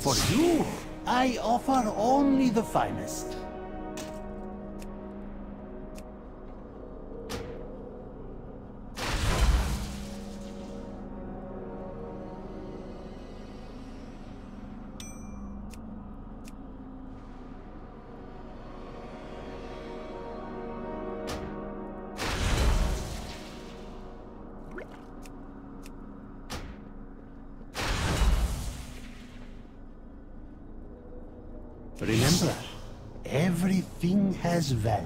For you, I offer only the finest. Remember, everything has value.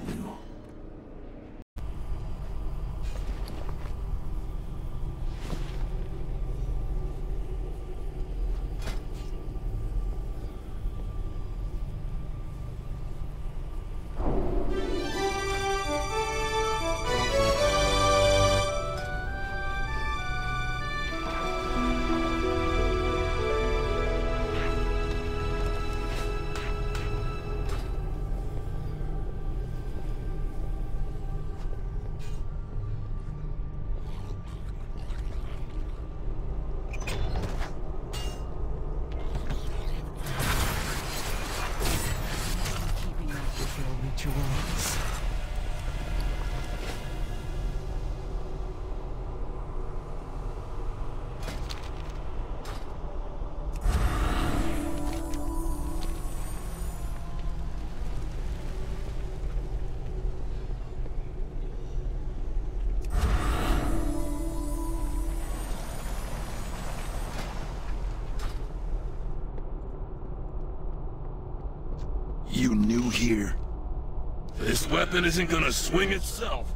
You new here. This weapon isn't gonna swing itself.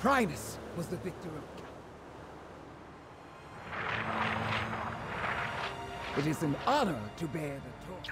Primus was the victor of... It is an honor to bear the torch.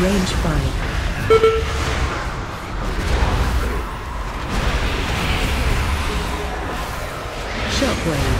Range 5. Shockwave.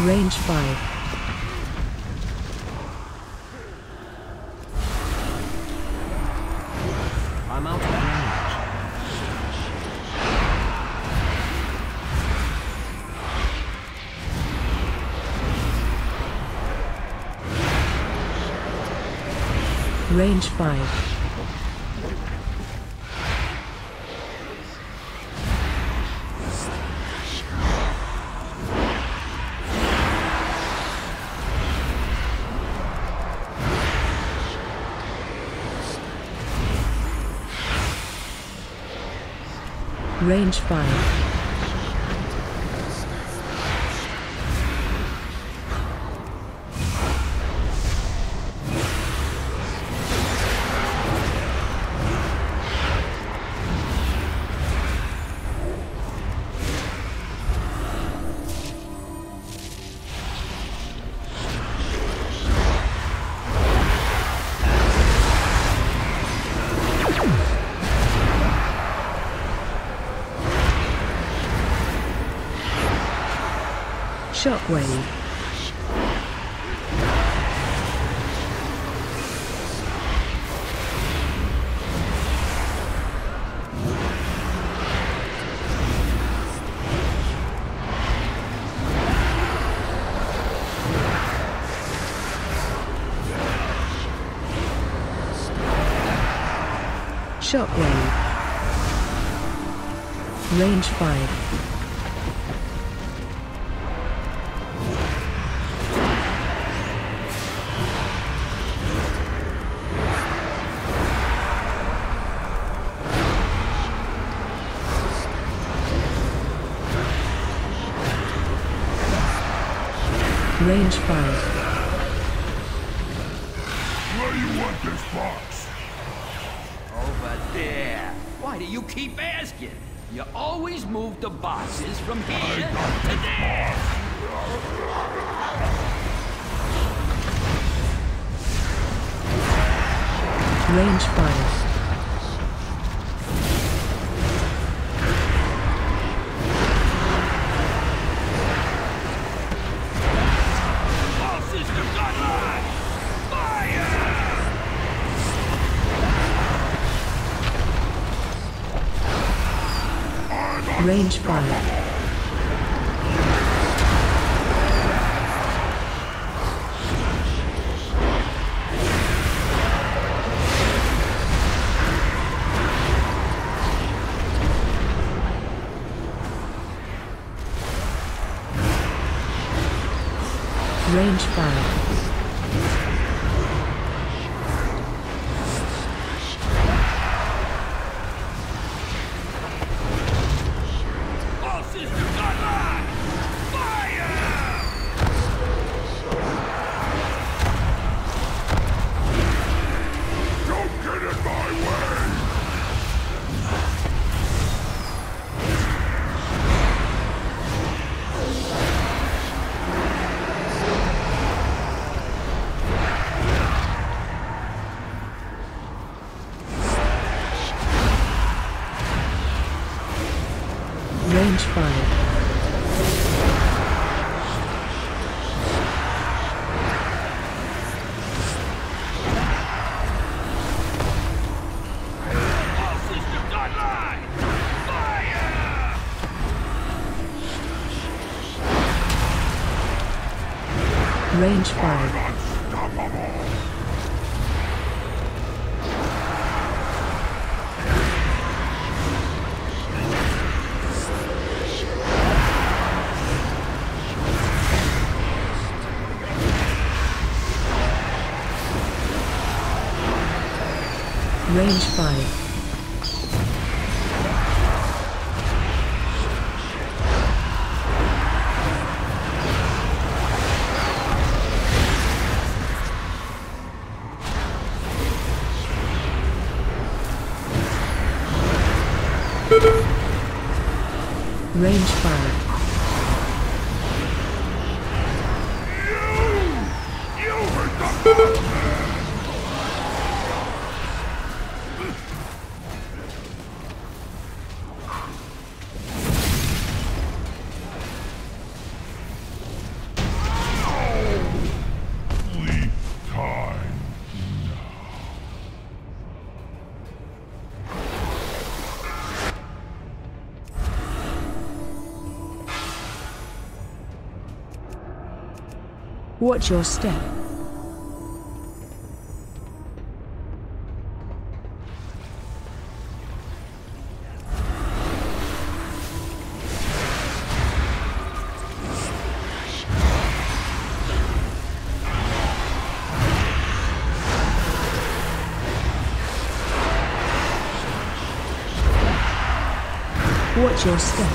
Range 5. I'm out of range. Range 5. Range 5. Shockwave. Shockwave. Range 5. Range 5. Where do you want this box? Over there. Why do you keep asking? You always move the boxes from here to there. Range 5. Range 5. Range 5. Range 5. Range 5. Range 5. Watch your step. Watch your step.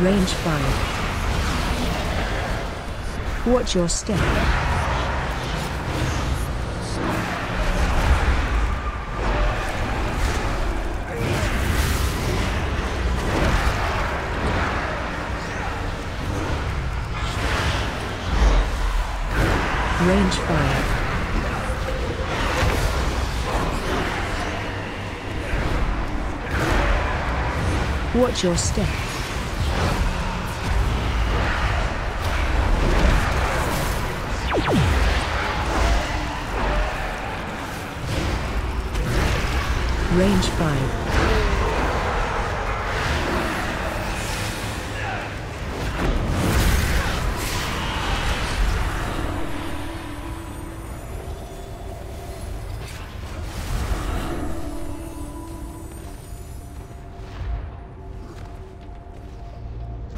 Range 5. Watch your step. Range 5. Watch your step. Range 5.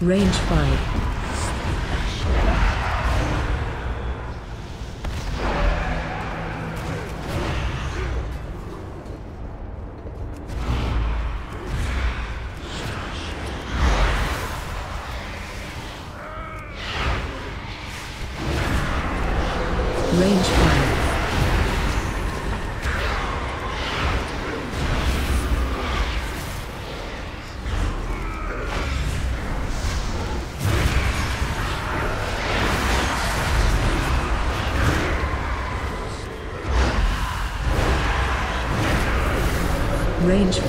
Range 5. Range 5. Range 5.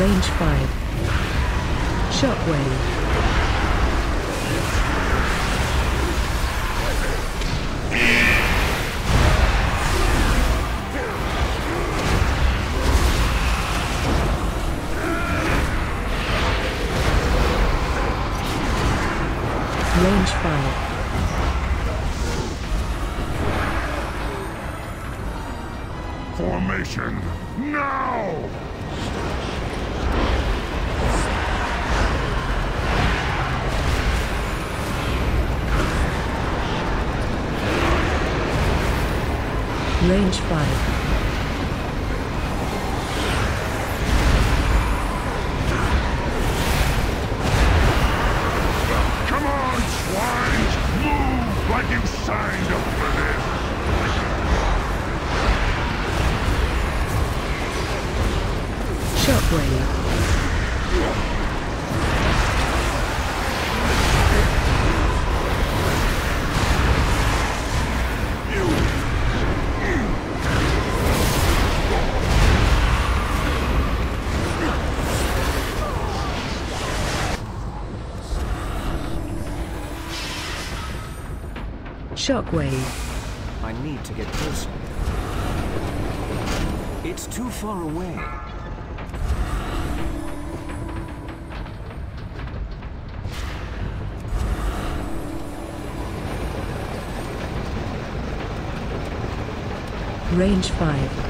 Range 5. Shockwave. Range 5. Formation now! Range 5. Shockwave. I need to get closer. It's too far away. Range 5.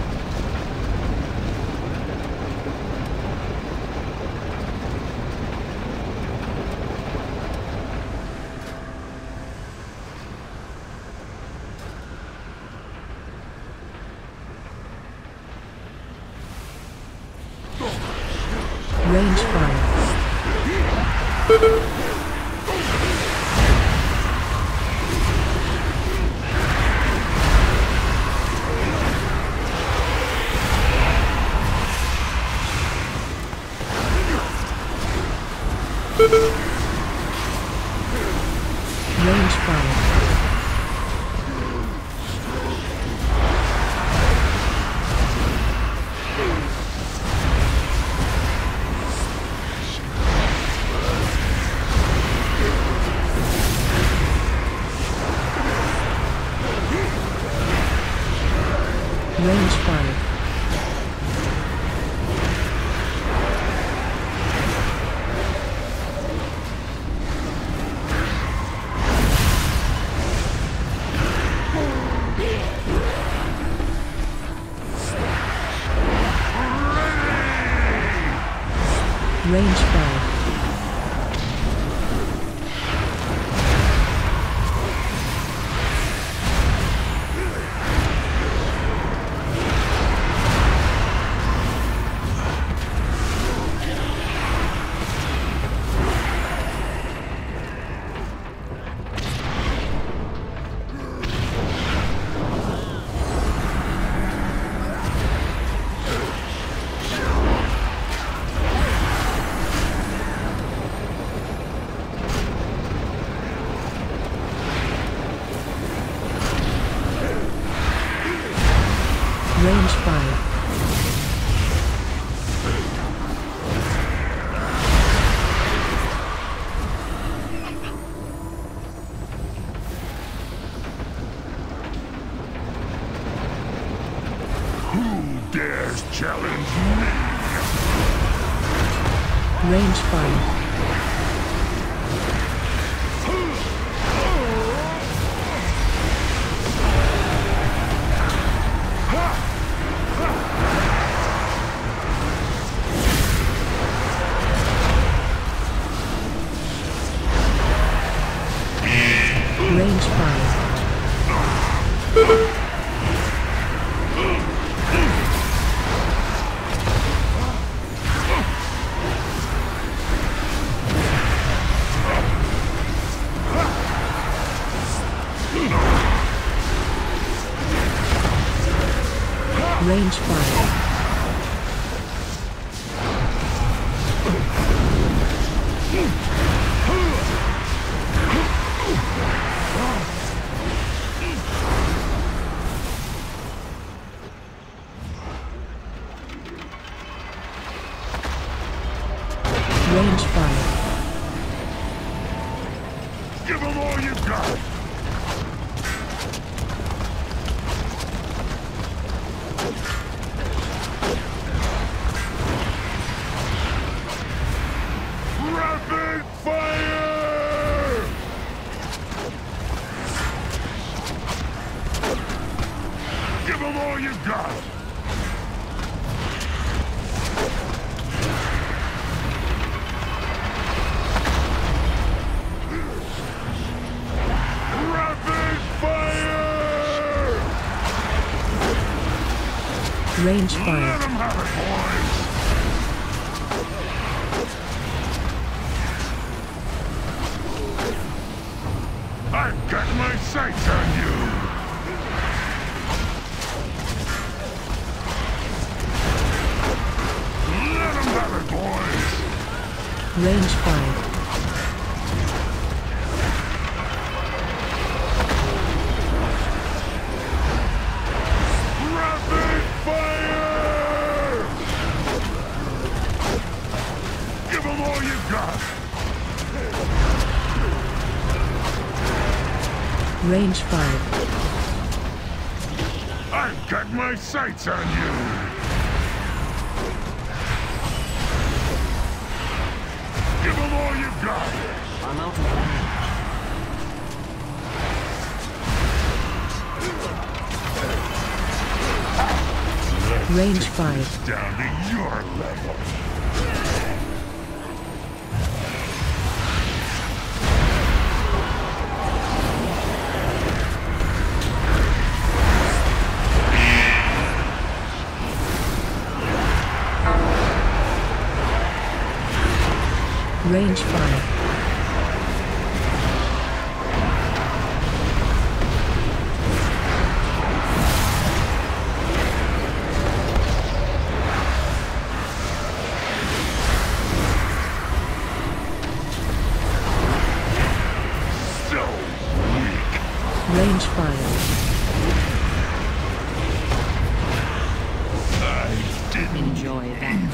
Give them all you got! Rapid fire! Range fire. Let them have it, boys! I've got my sights on you! Let them have it, boys! Range fire. Rapid fire! Give them all you've got! Range 5. I've got my sights on you! Give them all you've got! I'm out of range. Range 5. Down to your level. Range fire. So weak. Range fire. I didn't enjoy that. Even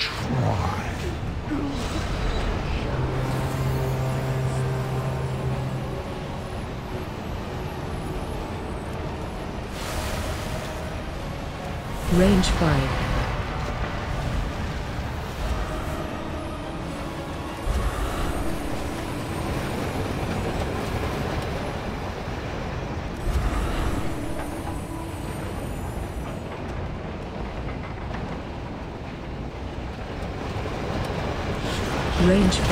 try. Range 5. Range 5. Range fire.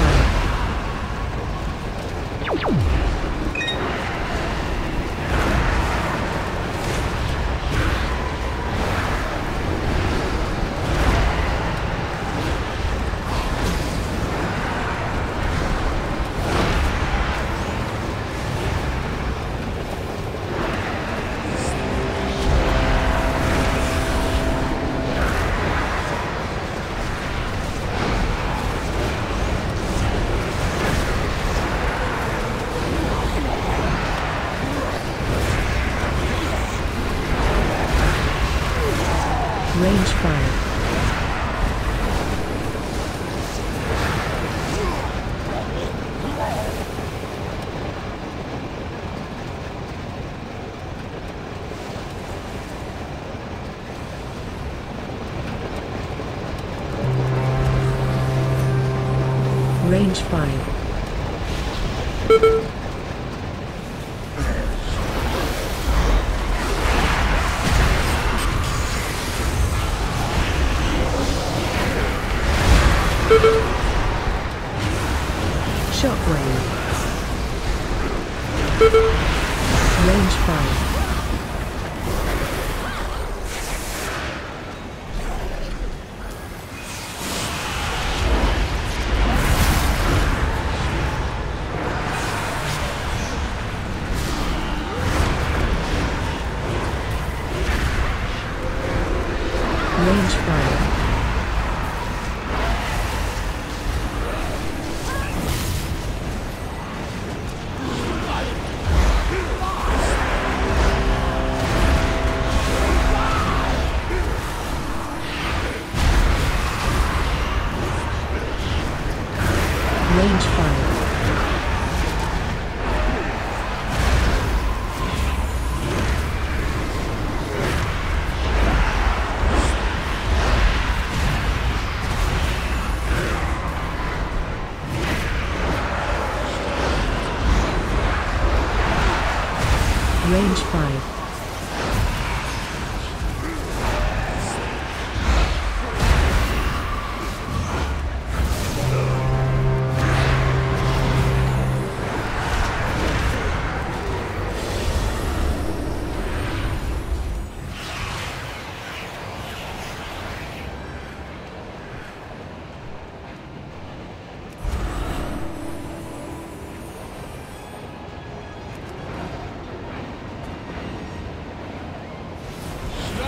Range fire.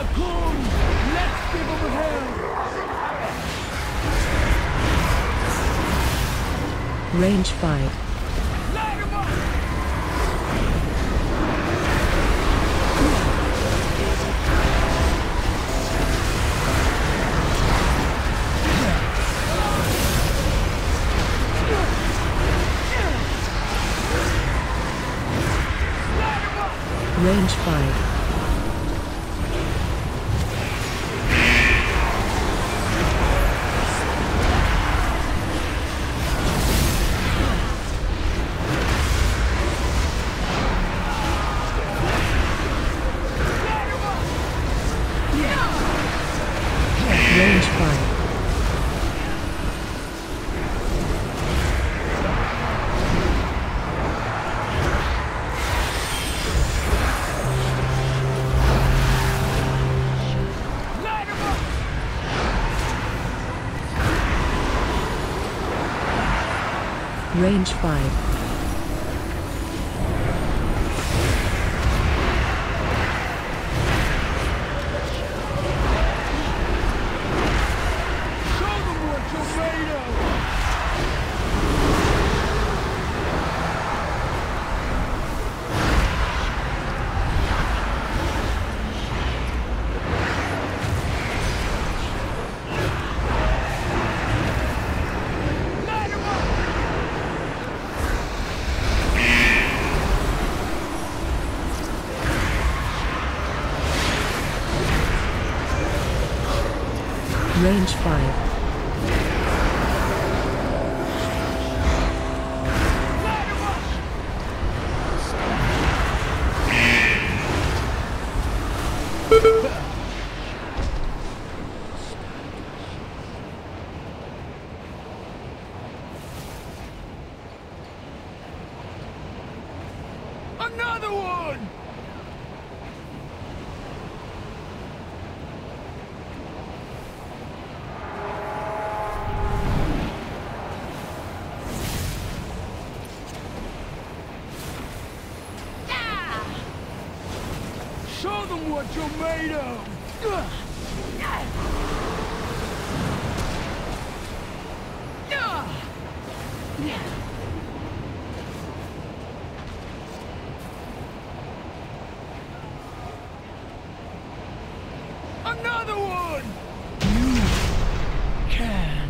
Now come, let's give them hell. Range 5. Range 5. Range 5. Range 5. Tomato! Another one! You can.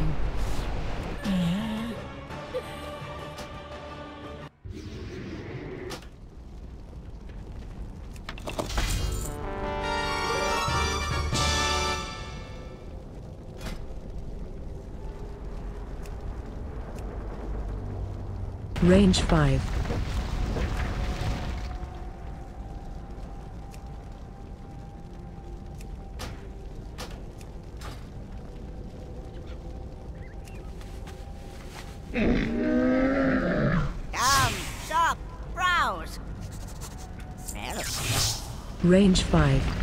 Range 5. Sock, browse. Range 5.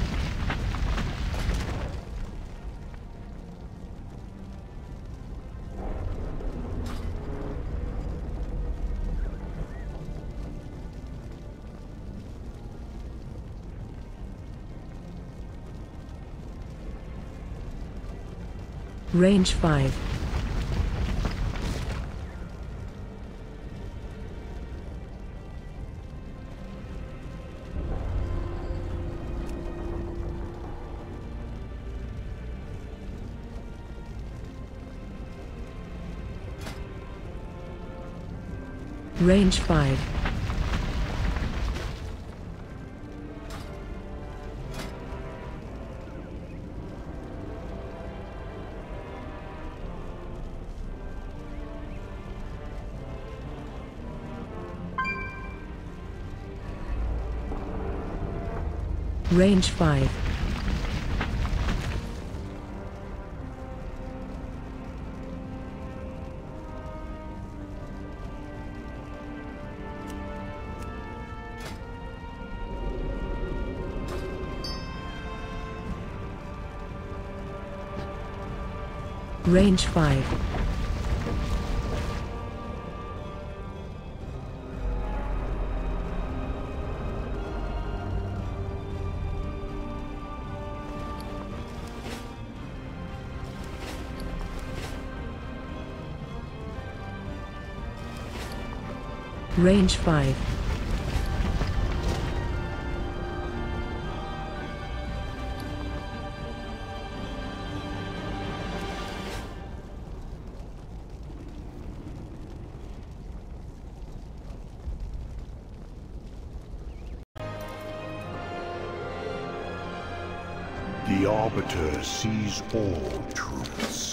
Range 5. Range 5. Range 5. Range 5. Range 5. The Arbiter sees all truths.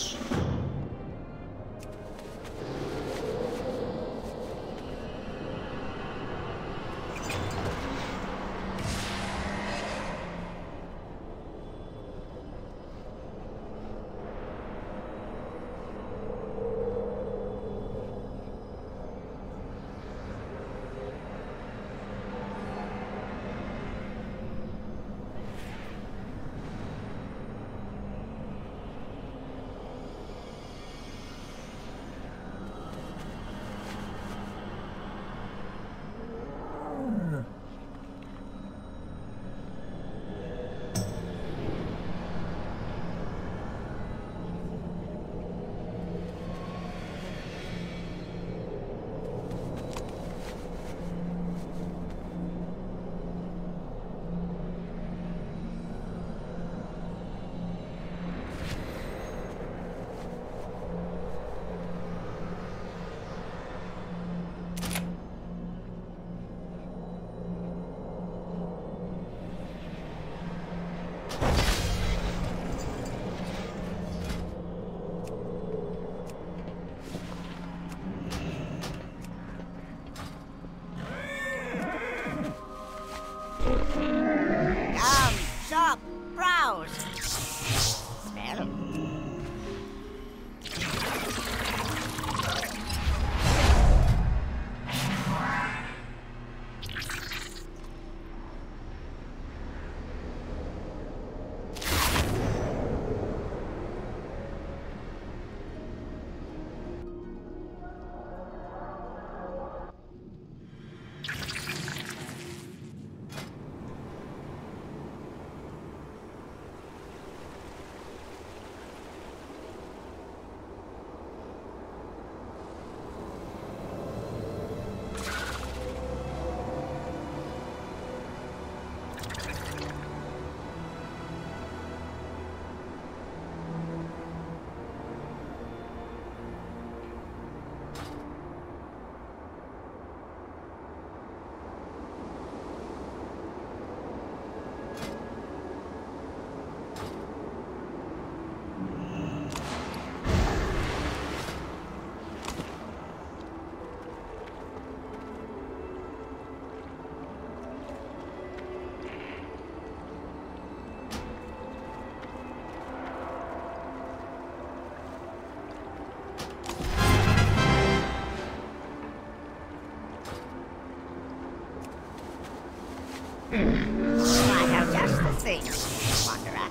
I have just the thing, Wanderer.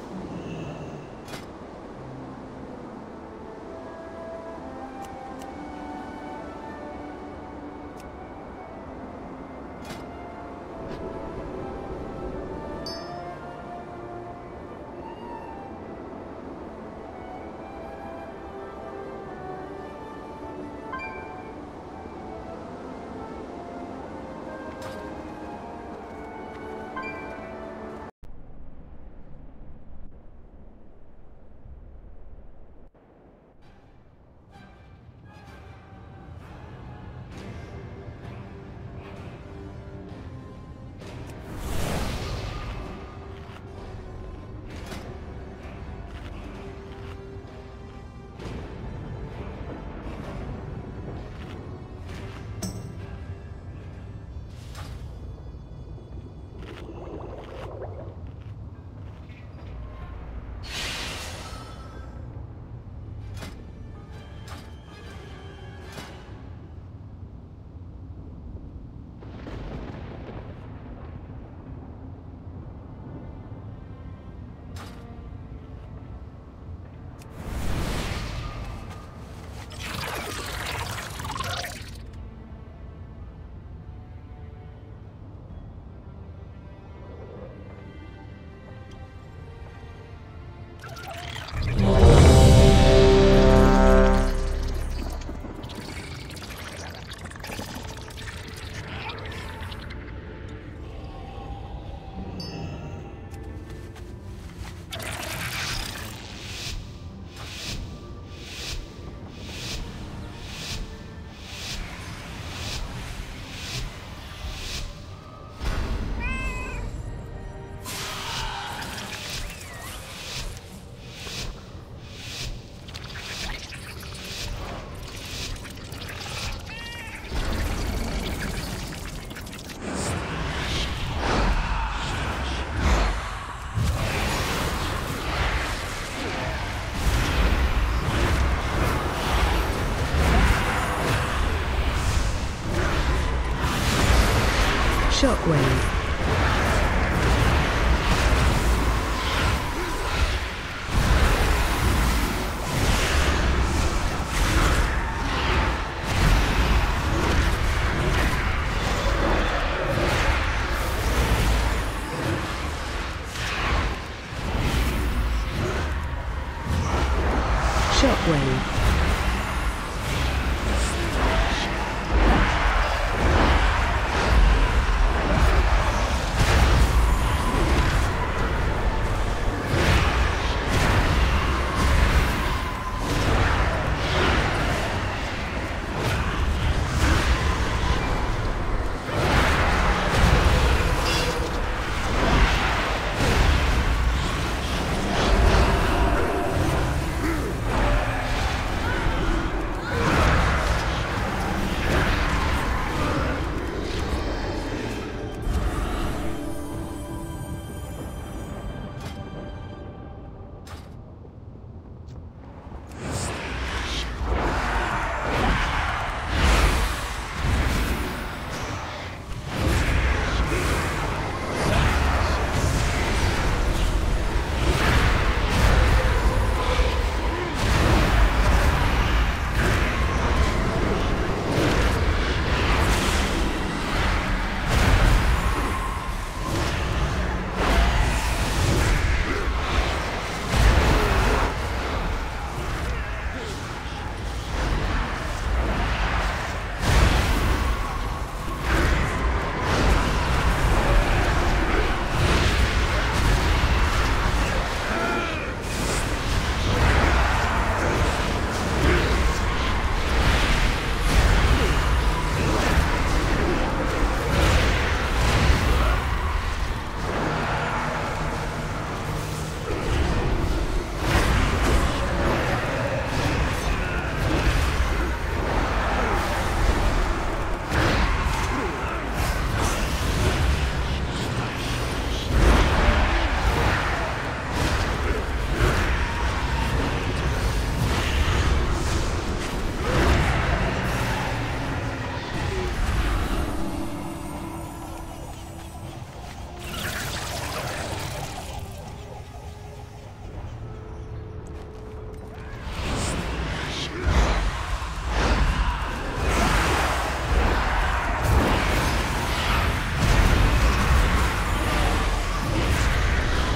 Shockwave.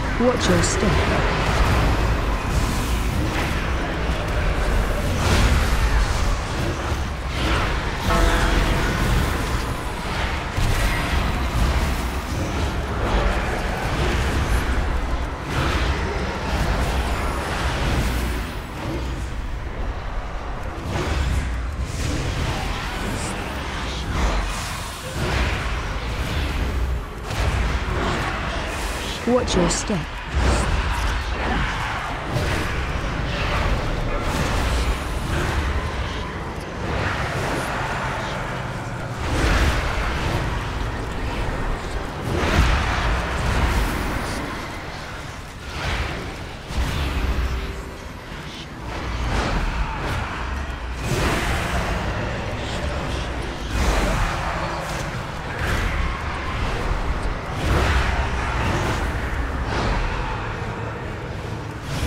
Watch your step.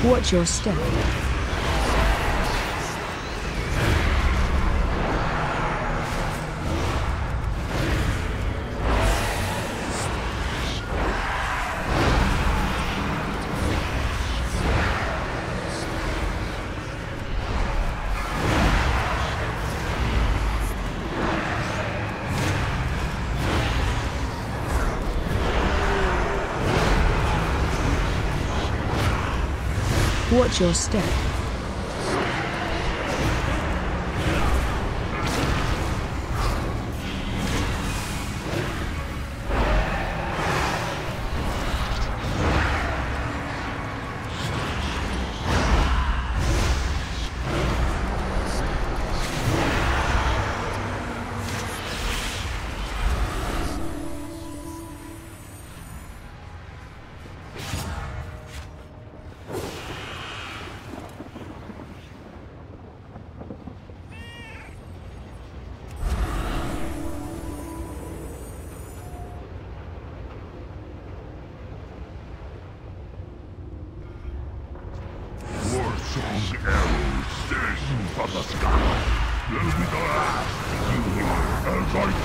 Watch your step. Watch your step. Watch your step. Such arrows sting from the sky. They'll be the last you hear as I crush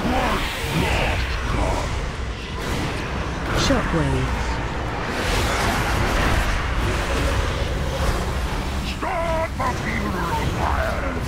lost gods. Shockwaves. Start the funeral pyres.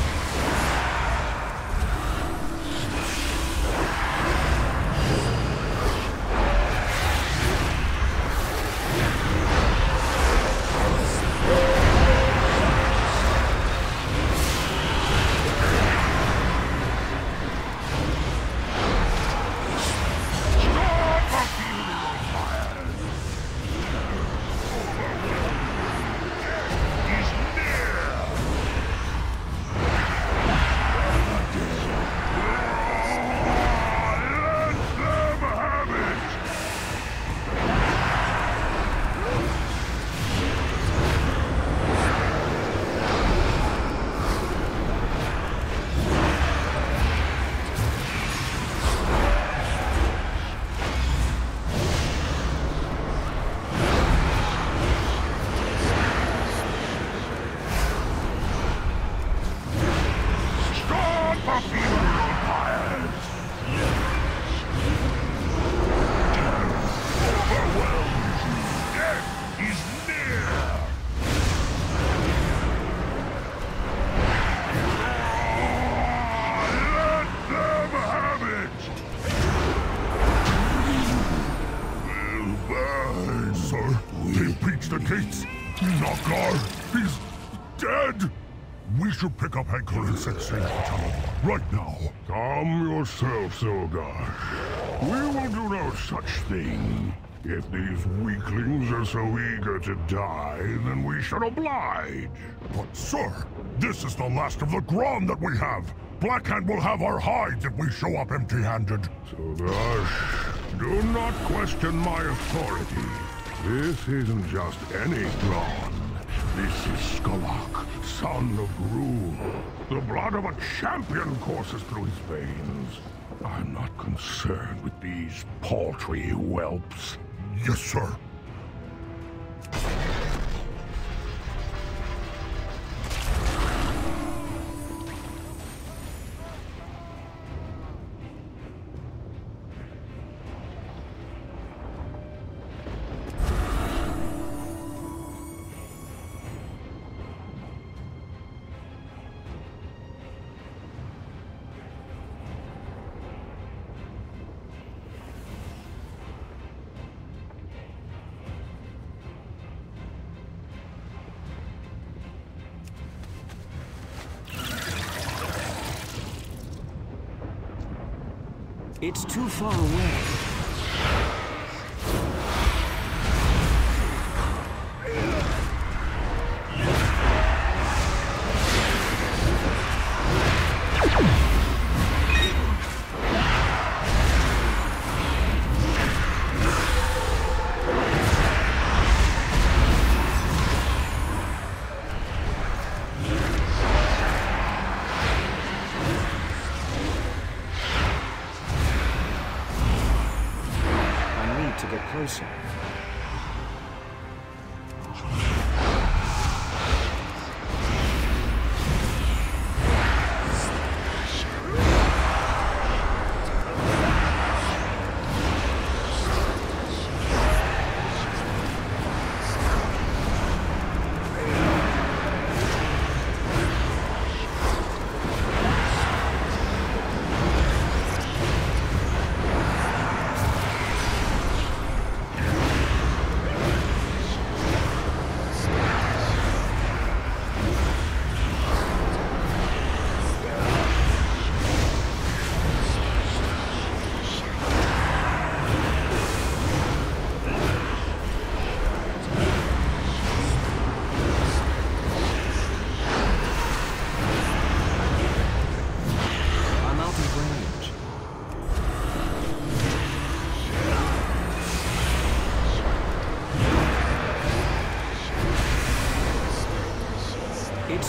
Pick up anchor and set sail for Talon right now. Calm yourself, Zogash. We will do no such thing. If these weaklings are so eager to die, then we should oblige. But sir, this is the last of the Gron that we have. Blackhand will have our hides if we show up empty-handed. Zogash, do not question my authority. This isn't just any Gron. This is Skalak, son of Gruul. The blood of a champion courses through his veins. I'm not concerned with these paltry whelps. Yes, sir. It's too far away.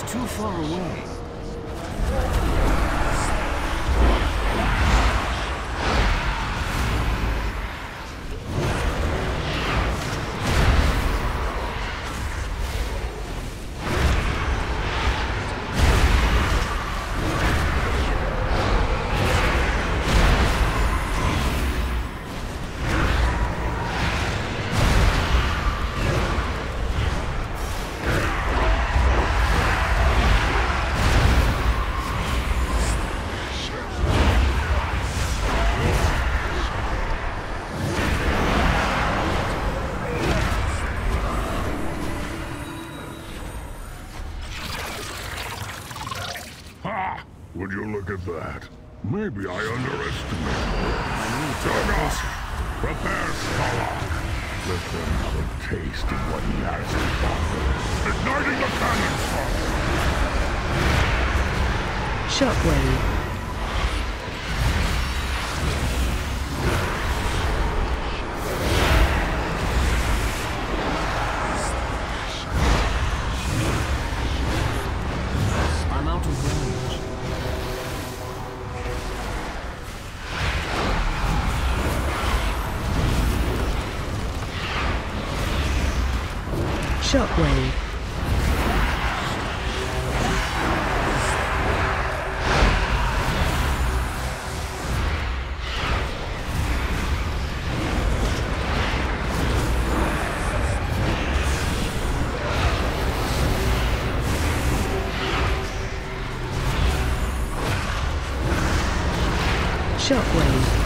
Too far away. Would you look at that? Maybe I underestimated. Zogash, prepare Skalak. Let them have a taste of what he has in store. Igniting the cannon fire. Shockwave. Shockwave. Shockwave.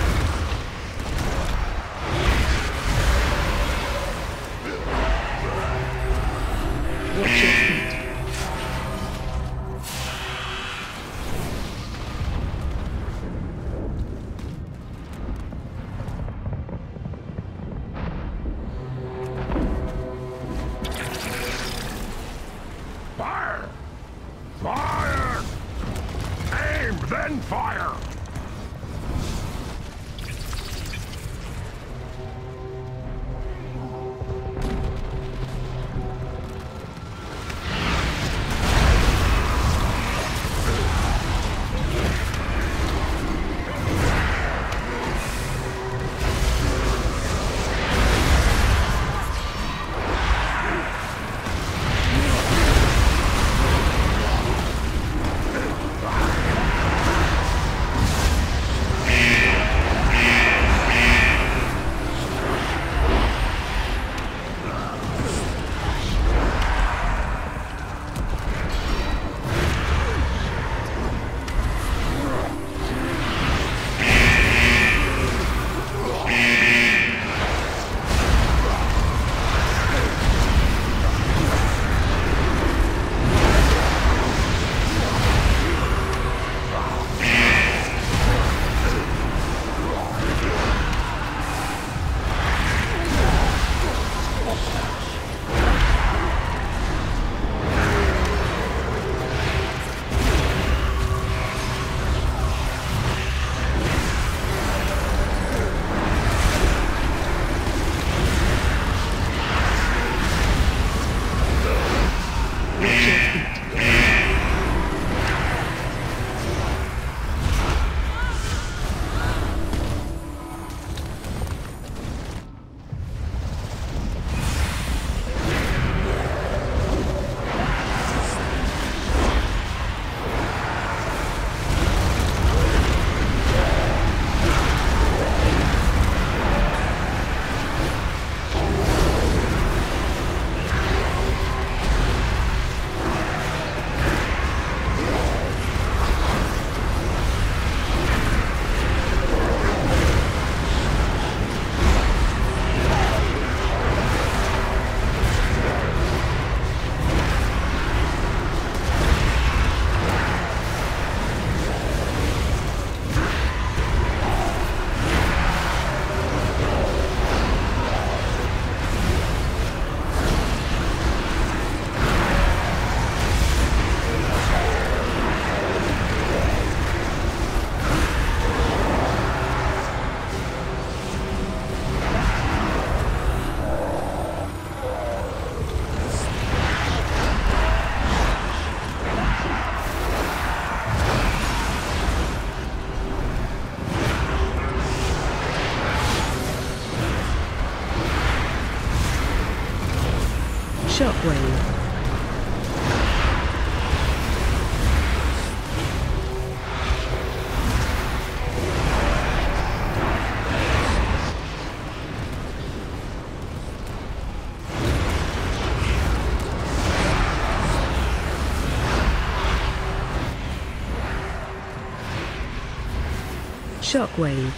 Shockwave. Shockwave.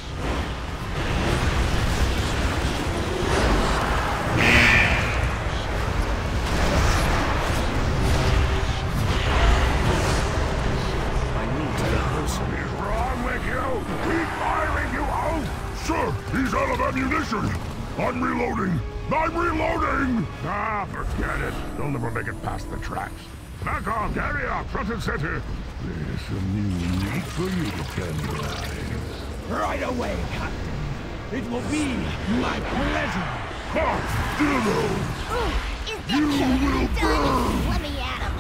Forget it. They'll never make it past the tracks. Back on, carry out, front and center. There's some new meat for you to tenderize. Right away, Captain. It will be my pleasure. Hot dildos! You will burn! Let me at him.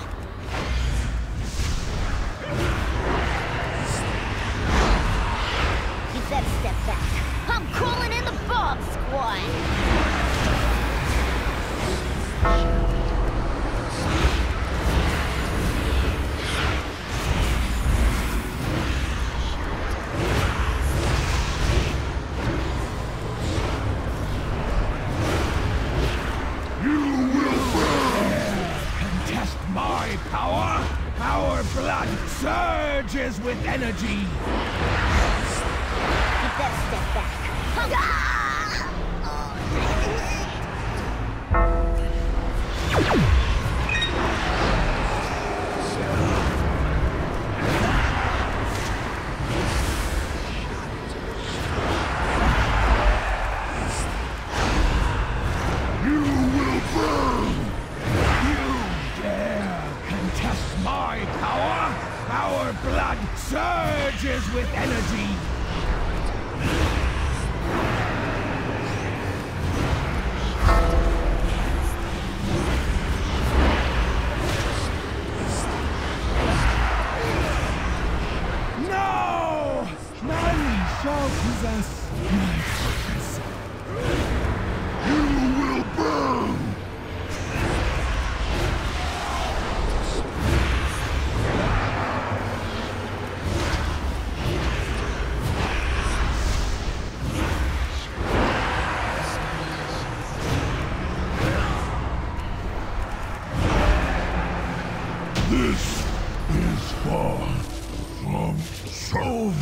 Keep that step back. I'm crawling in the bomb squad. Surges with energy. Keep that step back. You will burn. You dare contest my power? Our blood surges with energy! No! None shall possess my purpose. You will burn!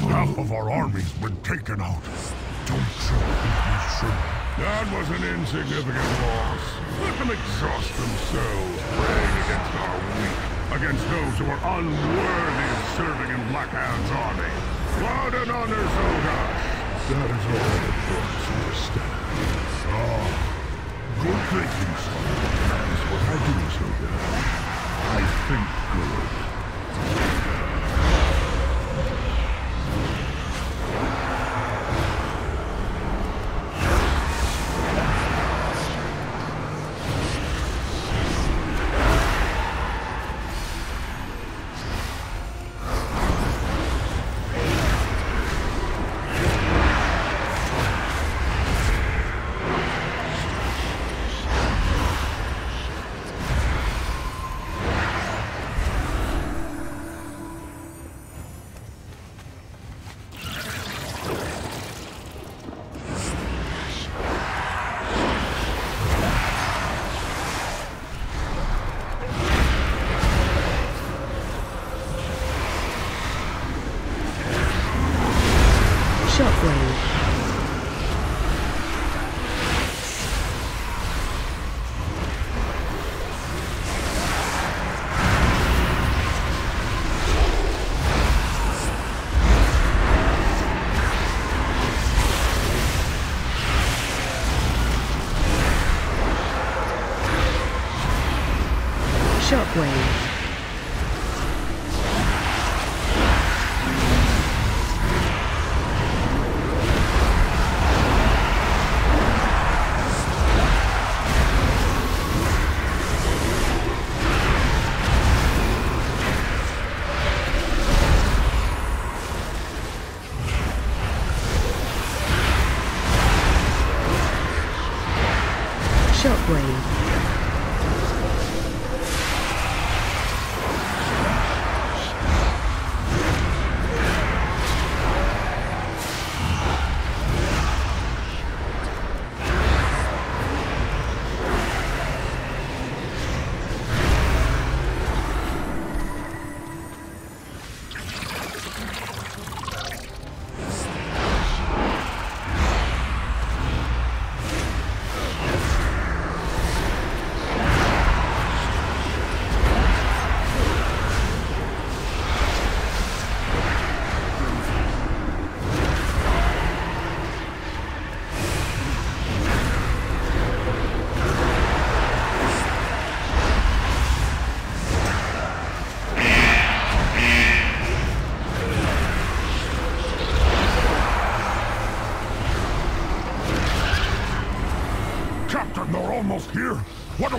Half of our armies were taken out. Don't you think we should? That was an insignificant loss. Let them exhaust themselves, praying against our weak, against those who are unworthy of serving in Blackhand's army. What an honor, Zogash! That is all the force we stand. Ah, good thinking, son. That is what I do, Zogash. I think good. Shockwave.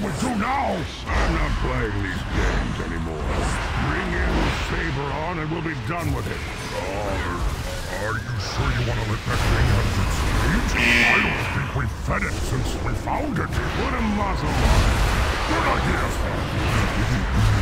would do now! I'm not playing these games anymore. Bring in Saberon and we'll be done with it. Are you sure you want to let that thing out of its cage? I don't think we've fed it since we found it. Put a muzzle on it. Good idea, sir.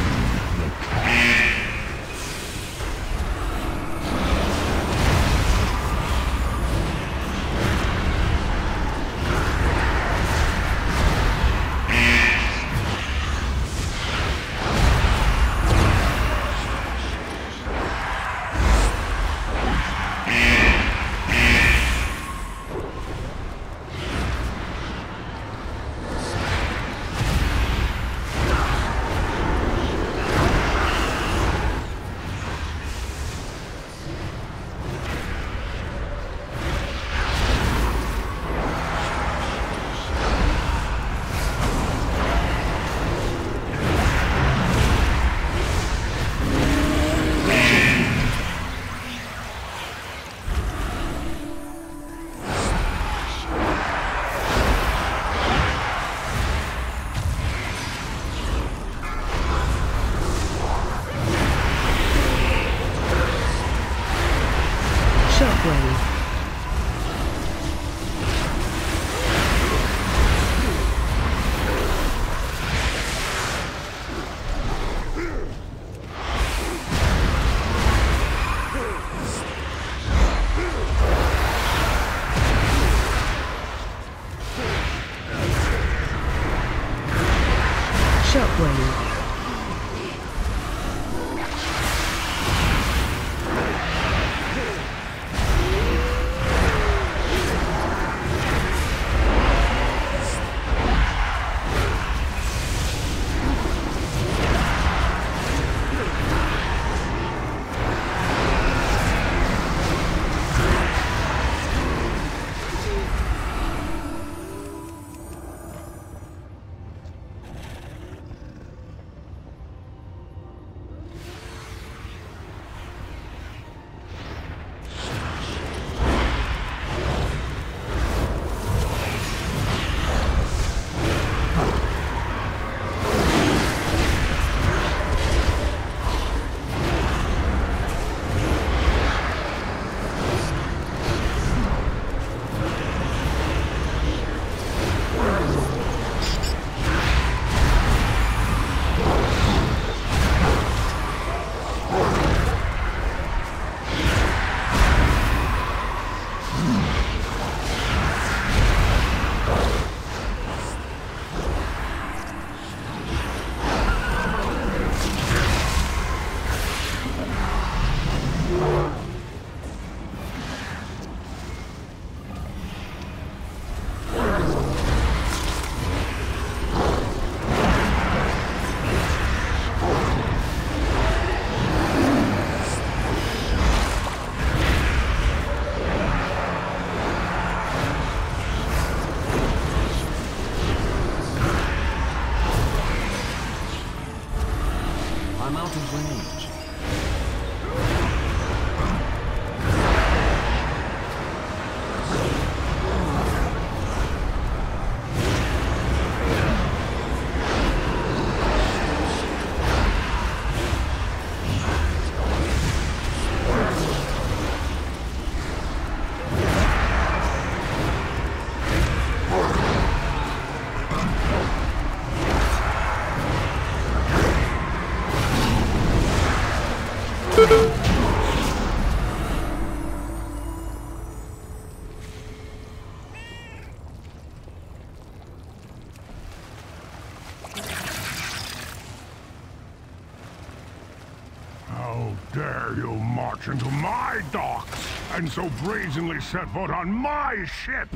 Into my docks and so brazenly set foot on my ship.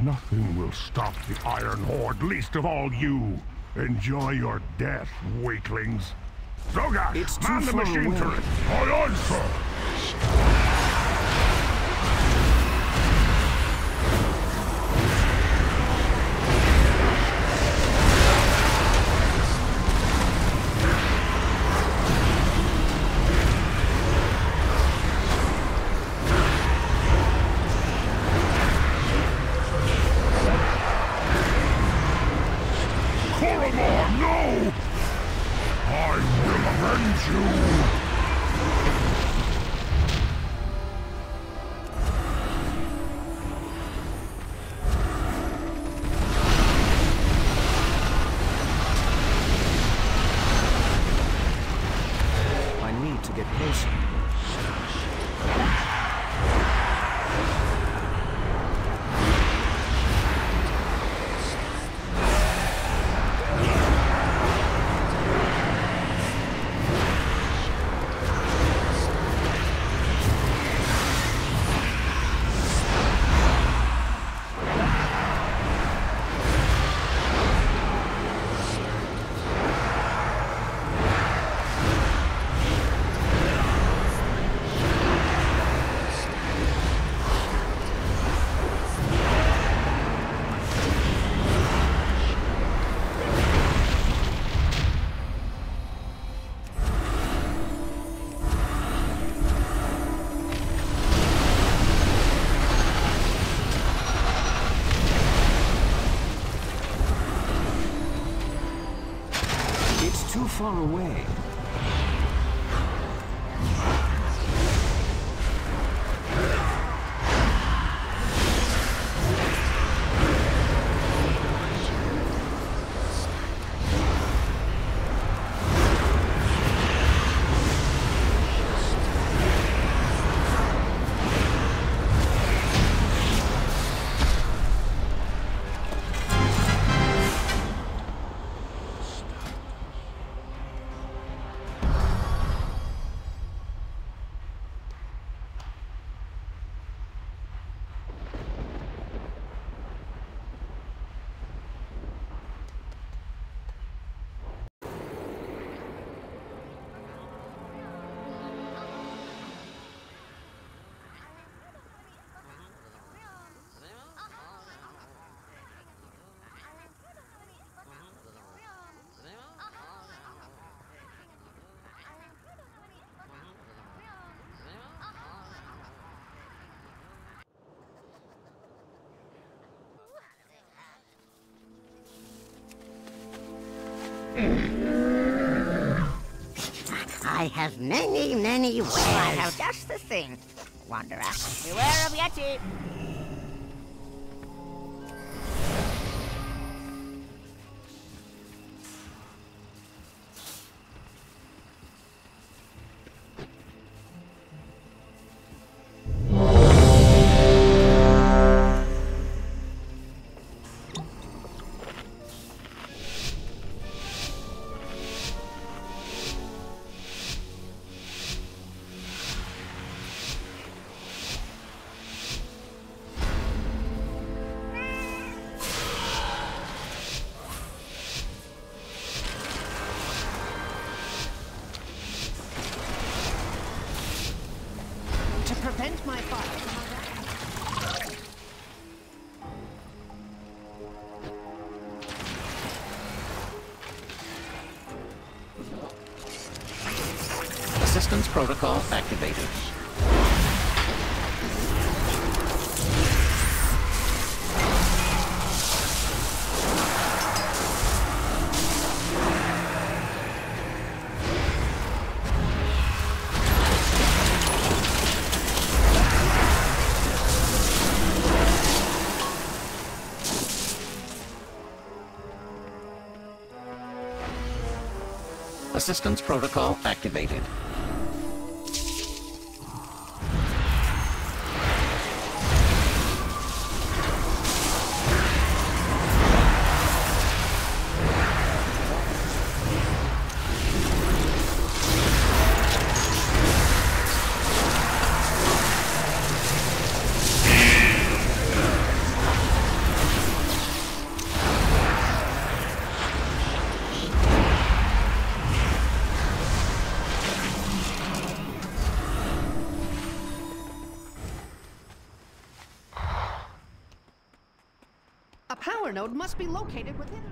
Nothing will stop the Iron Horde, least of all you. Enjoy your death, weaklings. Zogash, man the machine turret. Aye, aye, sir. Horrible! no! I will avenge you! I need to get closer. Far away. I have many ways. I have just the thing. Wanderer, beware of Yeti. Assistance protocol activated. Assistance protocol activated. Node must be located within the...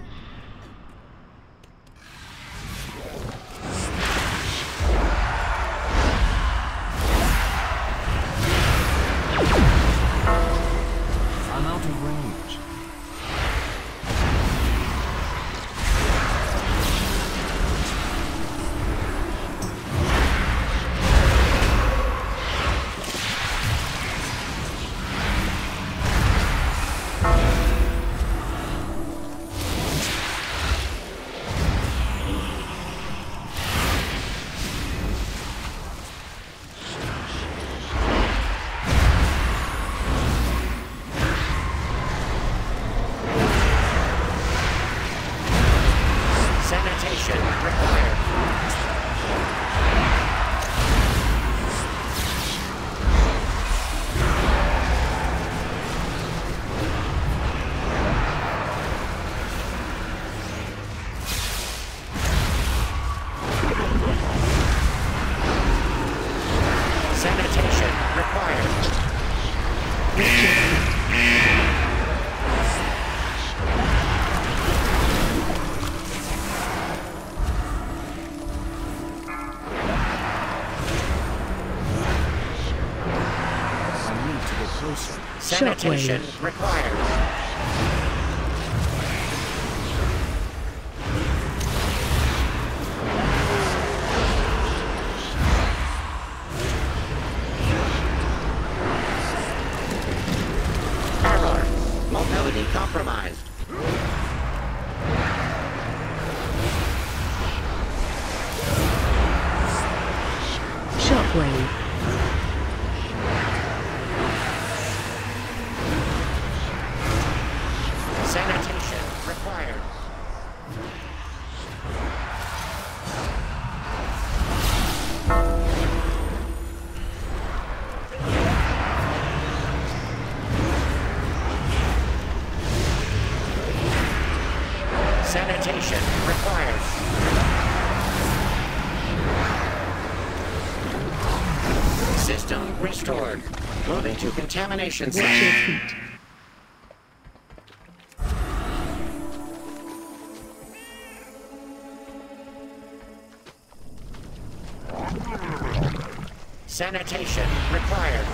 I'm out of range. shit everywhere. Sanitation required. Error. Mobility compromised. Shockwave. Contamination section. Sanitation required.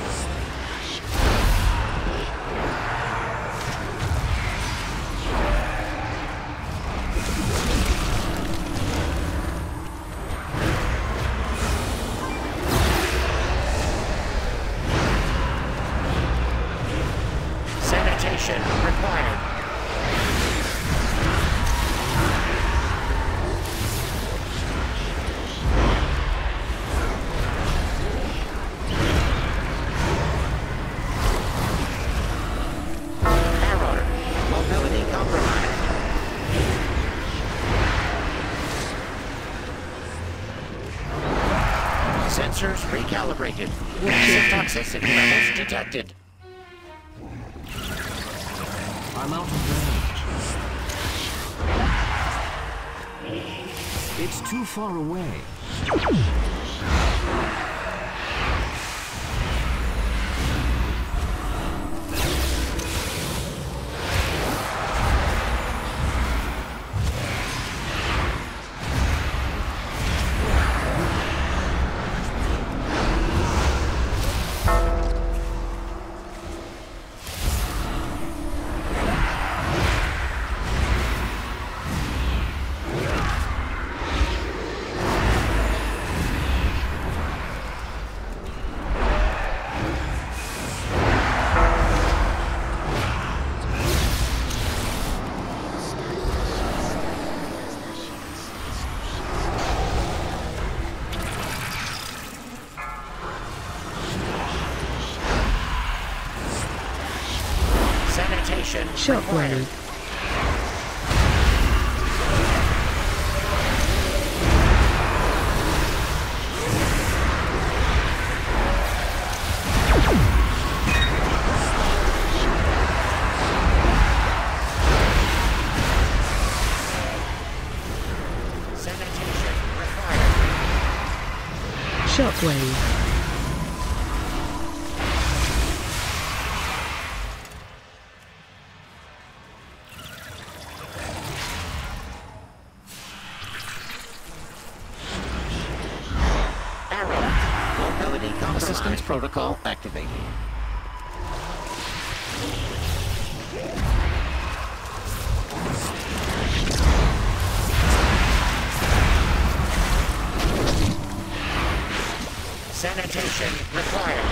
Recalibrated. Massive toxicity levels detected. I'm out of range. It's too far away. Shockwave. Sanitation required. Shockwave. Protocol activated. Sanitation required.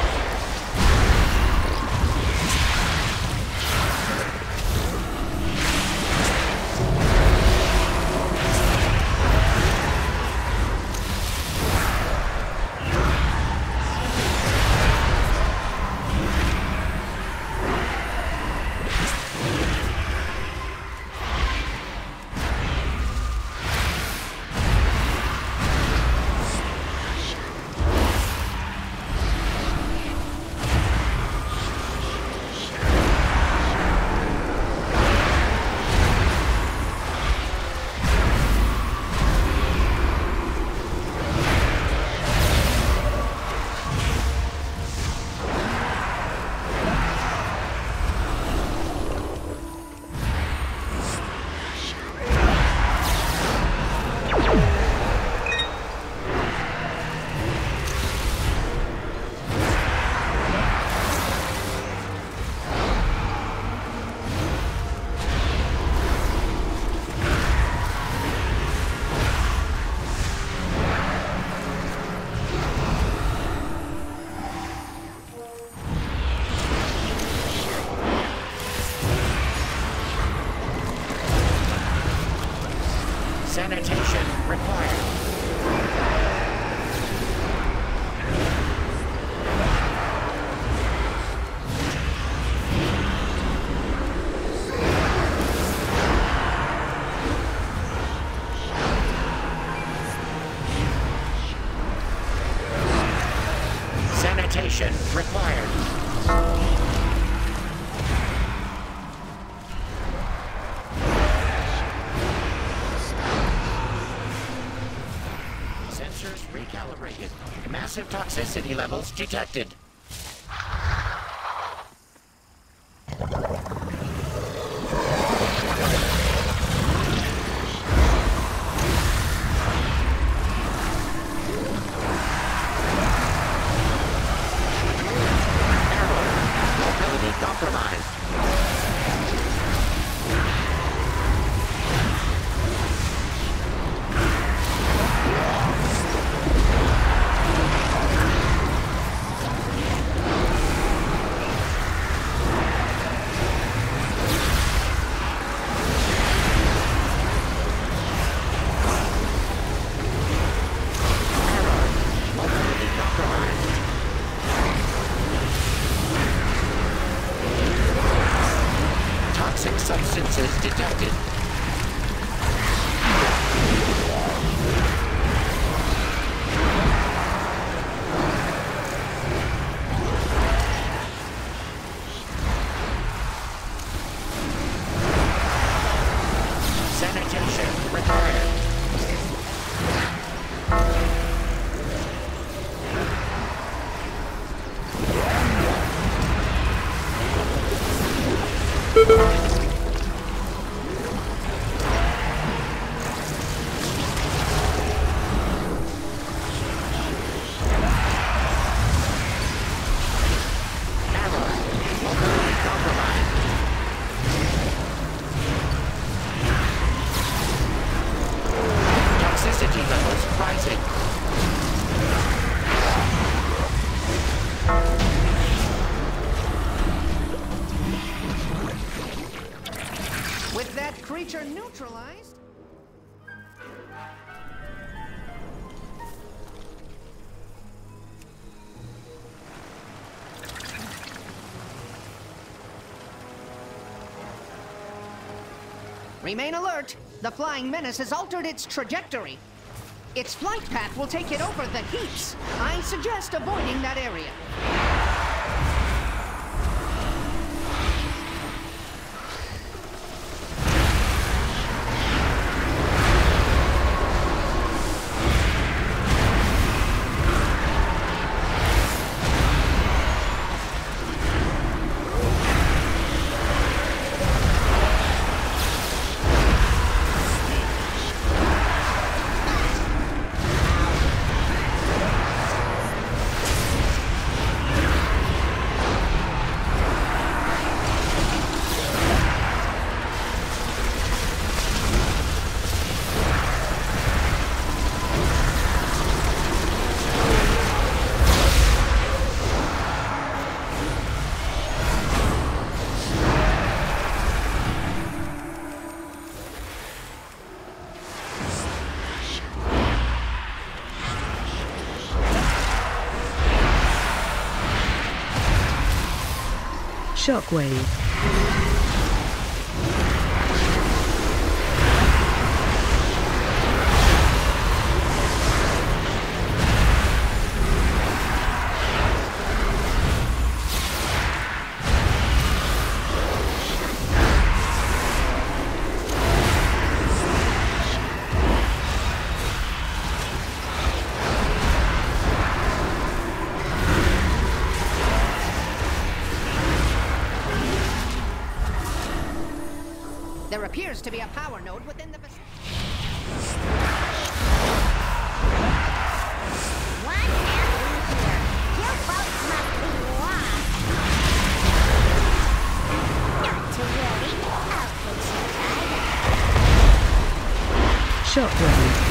Toxicity levels detected. Remain alert. The flying menace has altered its trajectory. Its flight path will take it over the heaps. I suggest avoiding that area. Shockwave. Appears to be a power node within the vicinity. What happened here? Your boats must be lost. Not to worry, I'll fix your ride. Shockwave.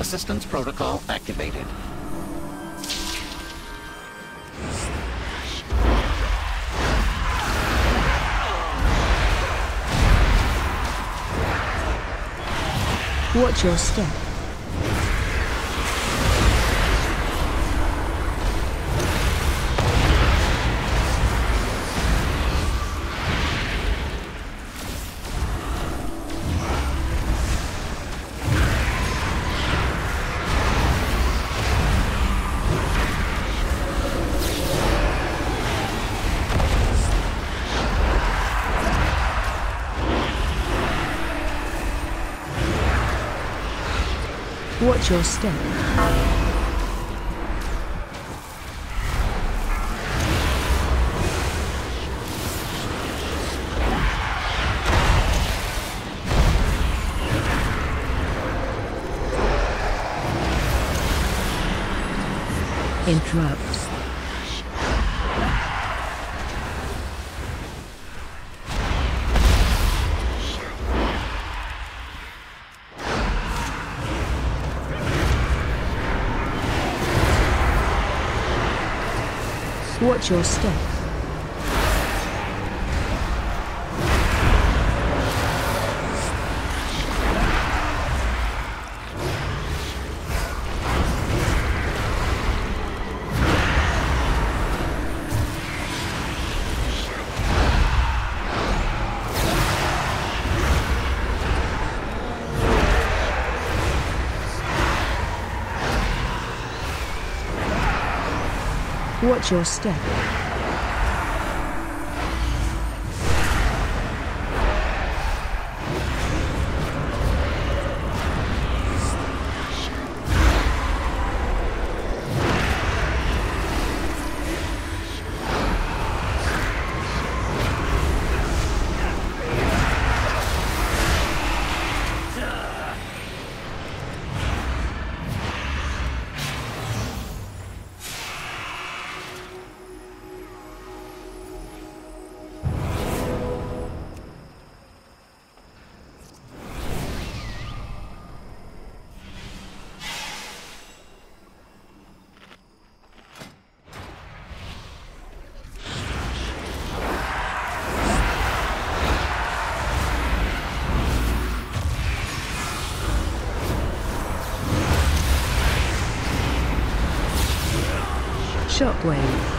Assistance protocol activated. Watch your step. Watch your step. Interrupt. Watch your step. Watch your step. Shockwave.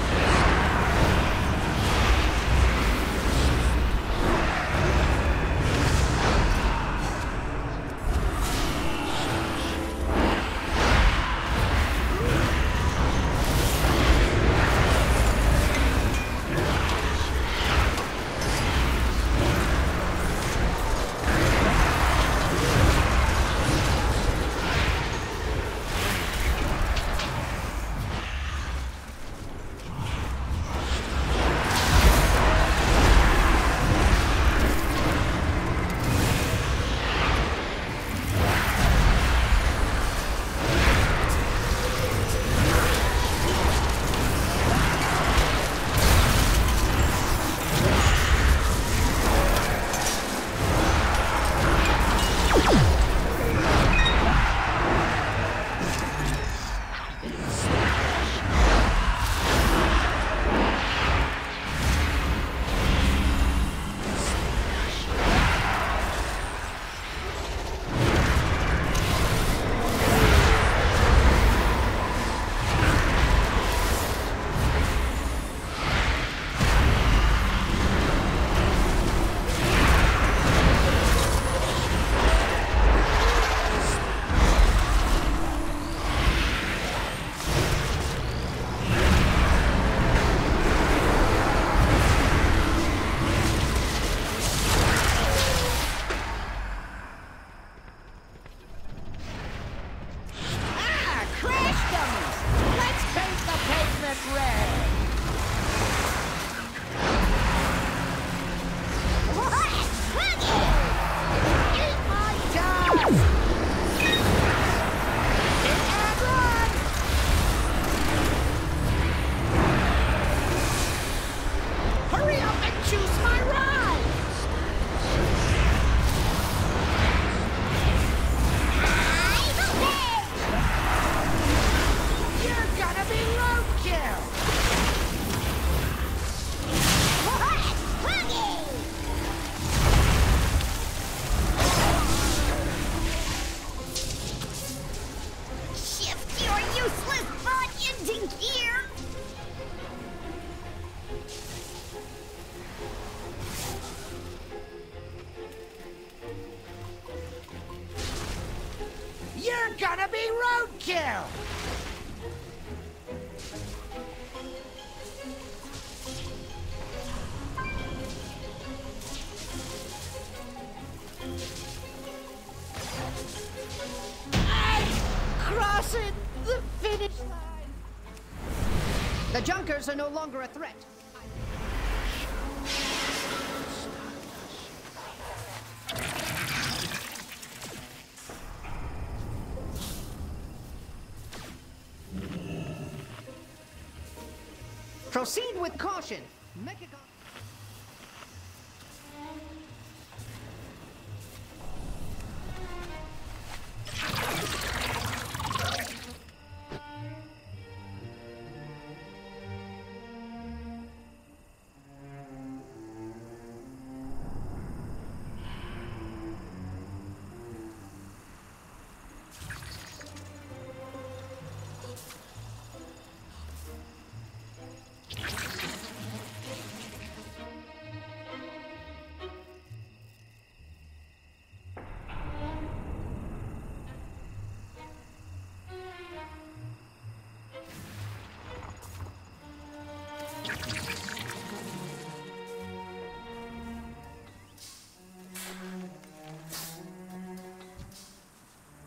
You're gonna be roadkill! Crossing the finish line! The Junkers are no longer a threat. Proceed with caution.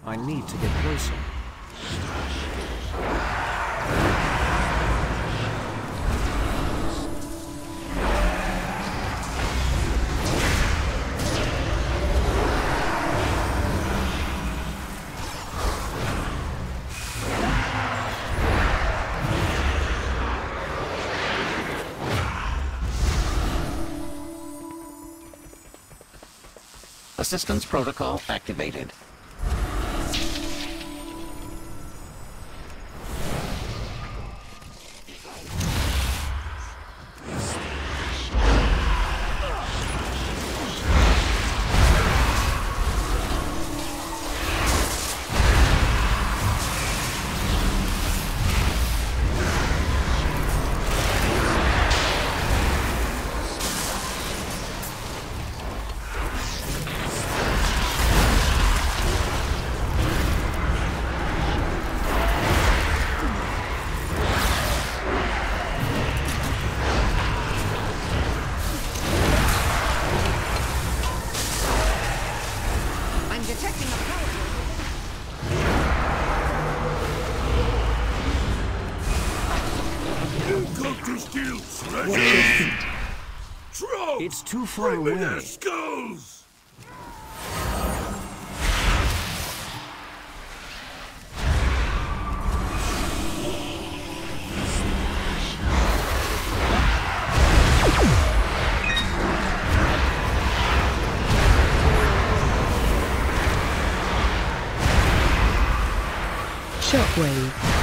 I need to get closer. Assistance protocol activated. It's too far away. Their skulls! Shockwave. Shockwave.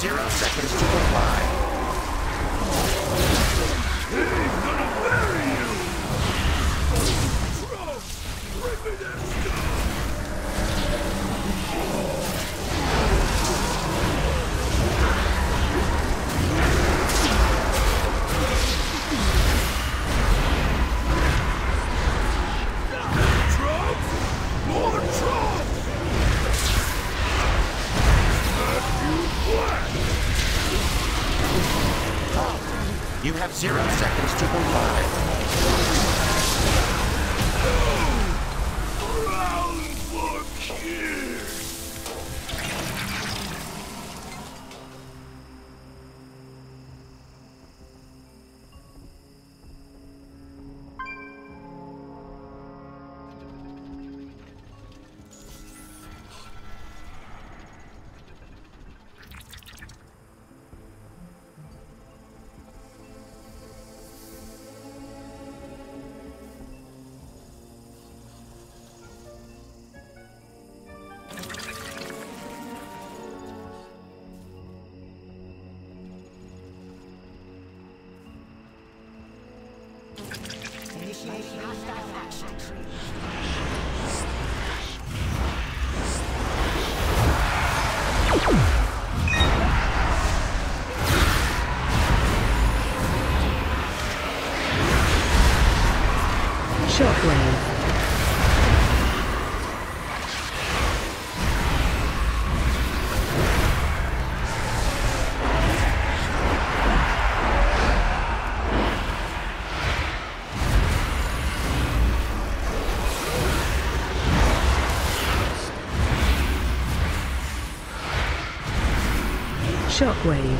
0 seconds to comply. Shockwave.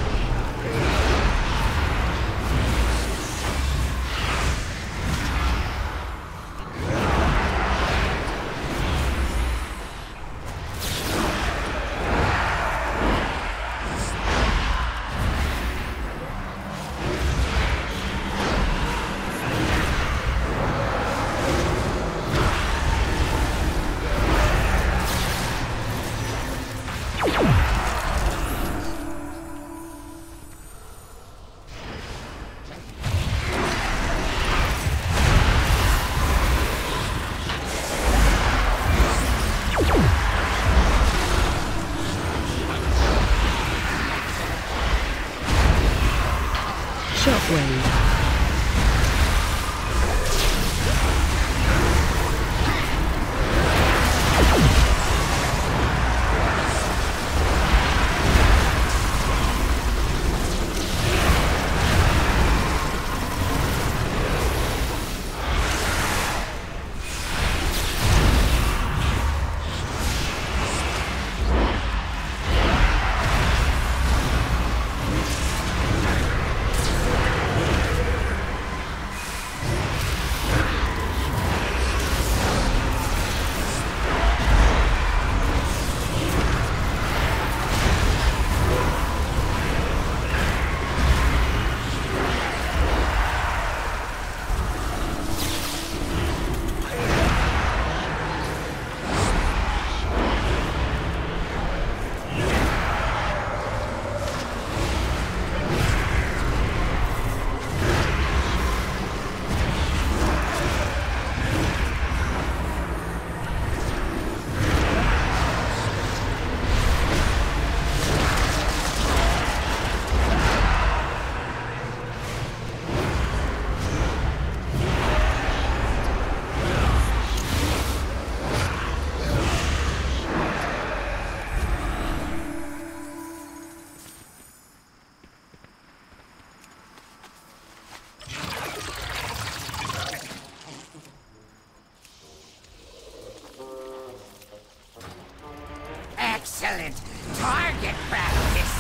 Excellent target practice.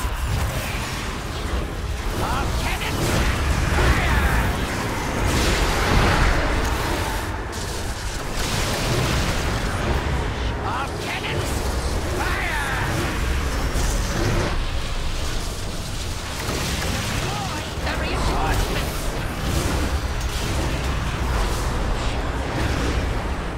All cannons, fire! All cannons, fire!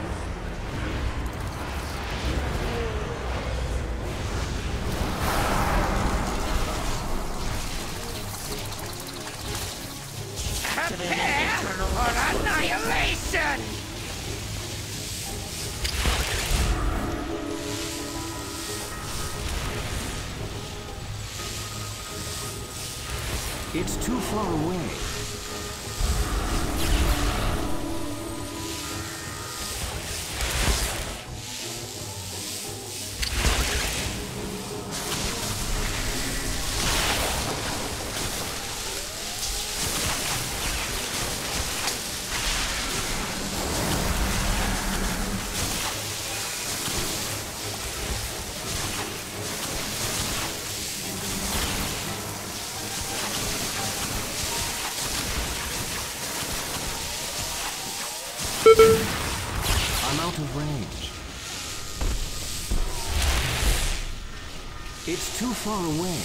Destroy the reinforcements! It's too far away. It's too far away.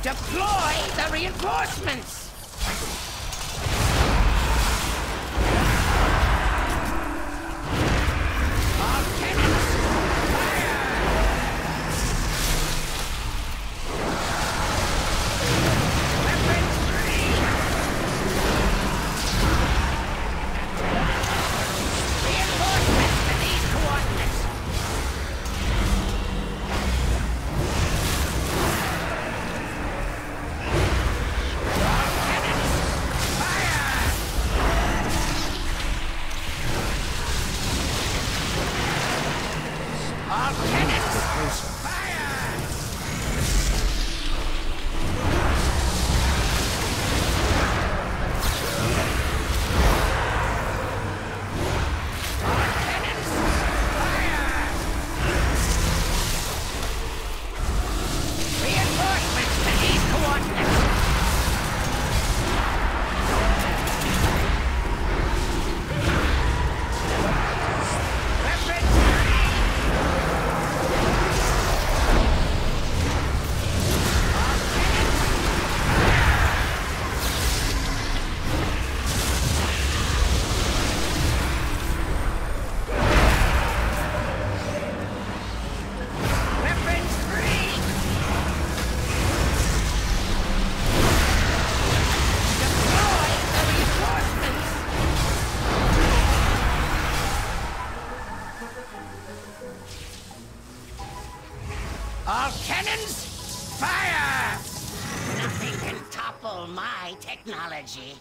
Deploy the reinforcements! Technology.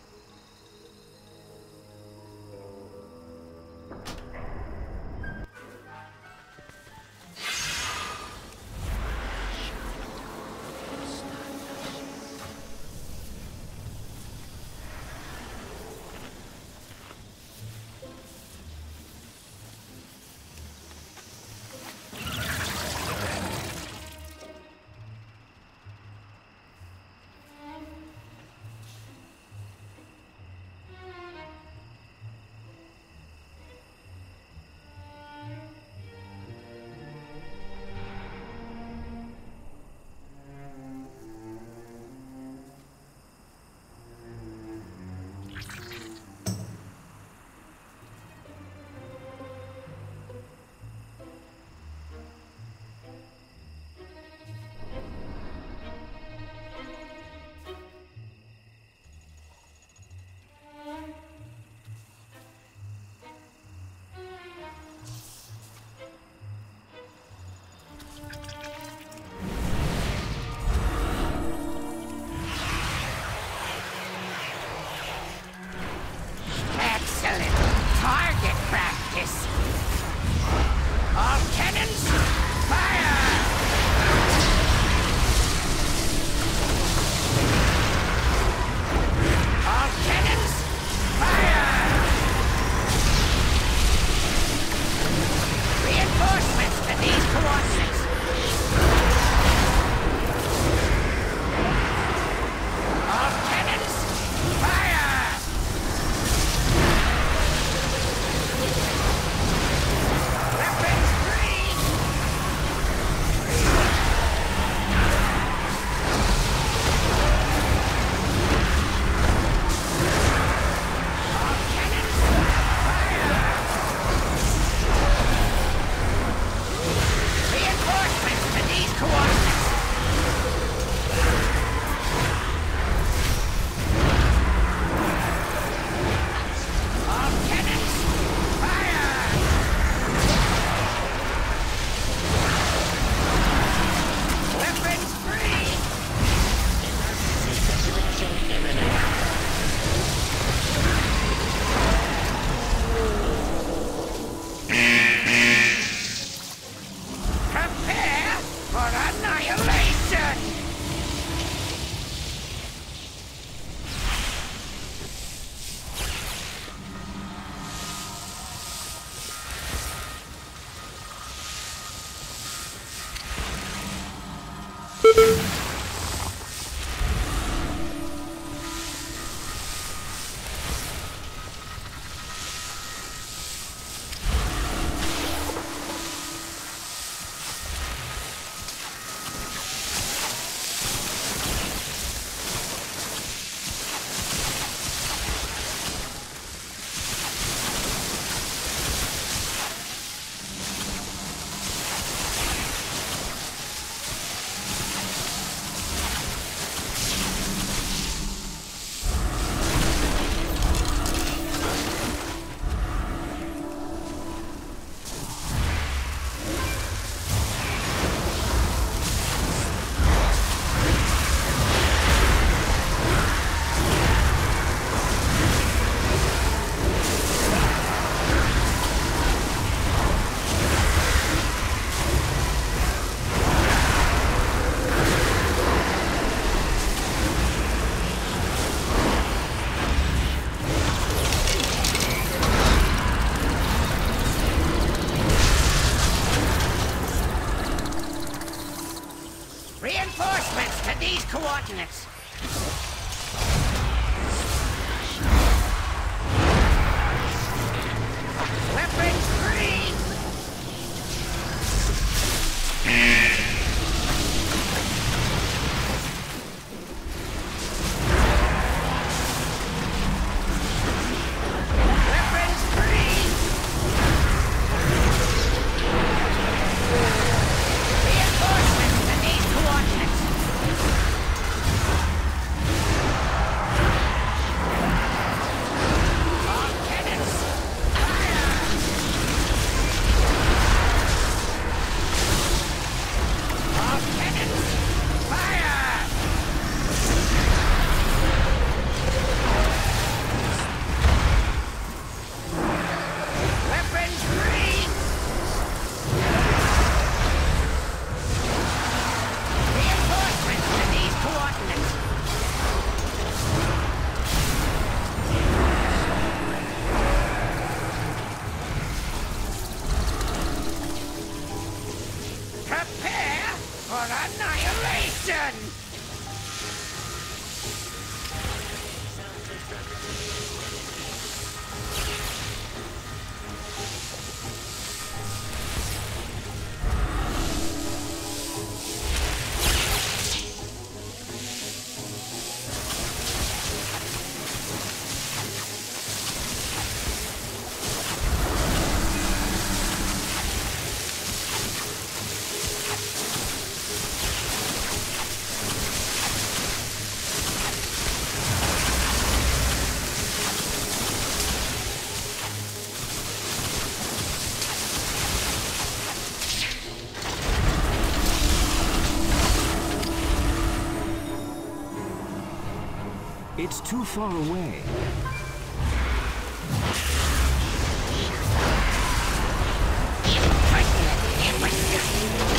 It's too far away.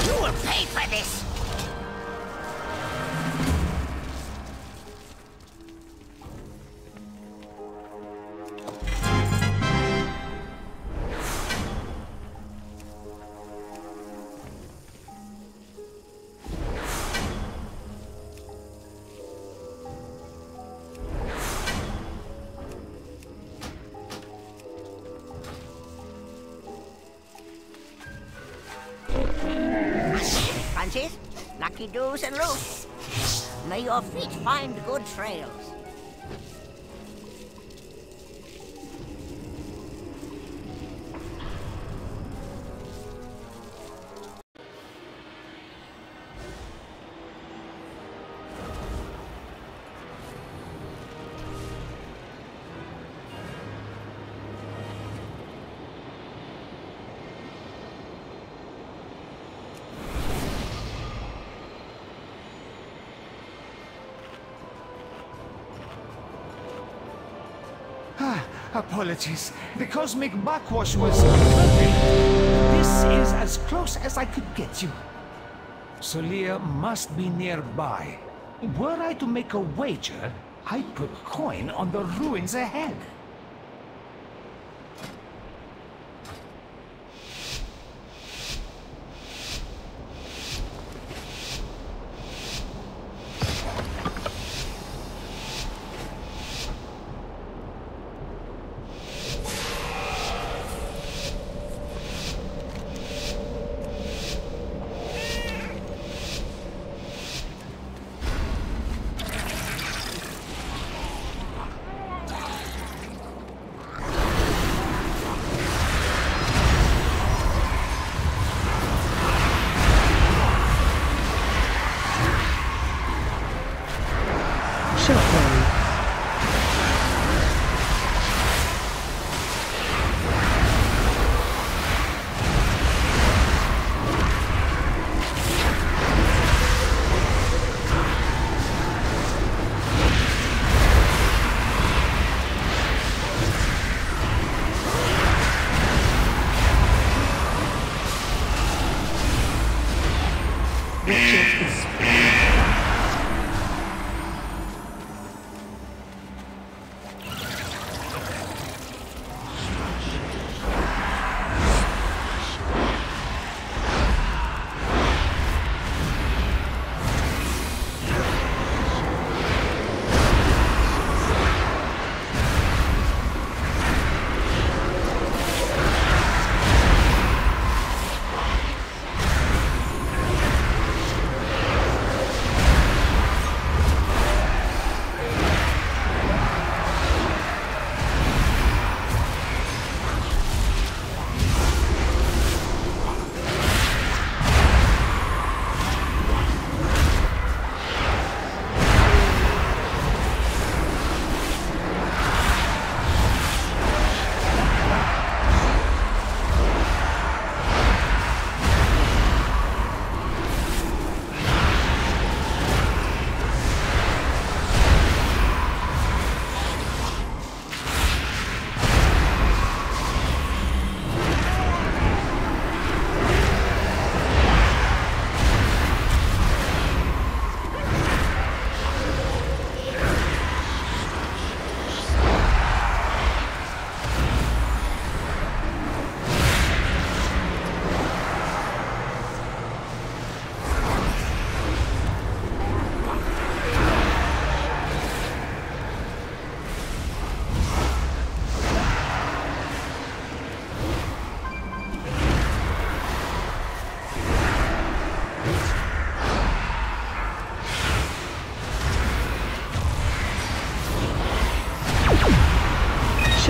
You will pay for this! Do's and loose. May your feet find good trails. Apologies. The Cosmic Backwash was perfect. This is as close as I could get you. Solia must be nearby. Were I to make a wager, I'd put coin on the ruins ahead.